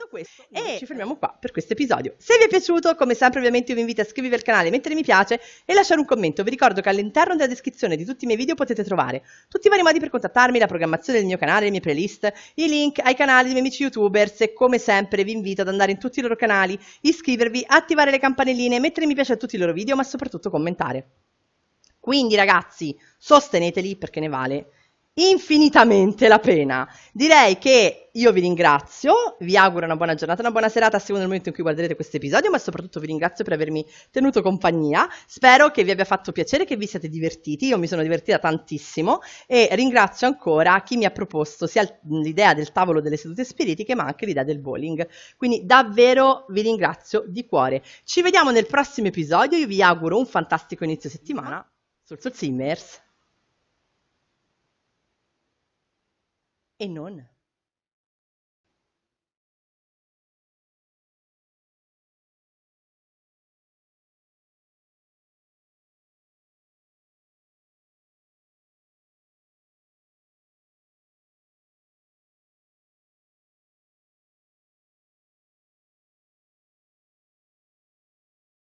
E ci fermiamo qua per questo episodio. Se vi è piaciuto, come sempre ovviamente vi invito a iscrivervi al canale, mettere mi piace e lasciare un commento. Vi ricordo che all'interno della descrizione di tutti i miei video potete trovare tutti i vari modi per contattarmi, la programmazione del mio canale, le mie playlist, i link ai canali dei miei amici youtubers, e come sempre vi invito ad andare in tutti i loro canali, iscrivervi, attivare le campanelline, mettere mi piace a tutti i loro video, ma soprattutto commentare. Quindi, ragazzi, sosteneteli perché ne vale infinitamente la pena. Direi che io vi ringrazio, vi auguro una buona giornata, una buona serata a seconda del momento in cui guarderete questo episodio, ma soprattutto vi ringrazio per avermi tenuto compagnia. Spero che vi abbia fatto piacere, che vi siate divertiti. Io mi sono divertita tantissimo e ringrazio ancora chi mi ha proposto sia l'idea del tavolo delle sedute spiritiche ma anche l'idea del bowling, quindi davvero vi ringrazio di cuore. Ci vediamo nel prossimo episodio. Io vi auguro un fantastico inizio settimana sul Simmers. E non...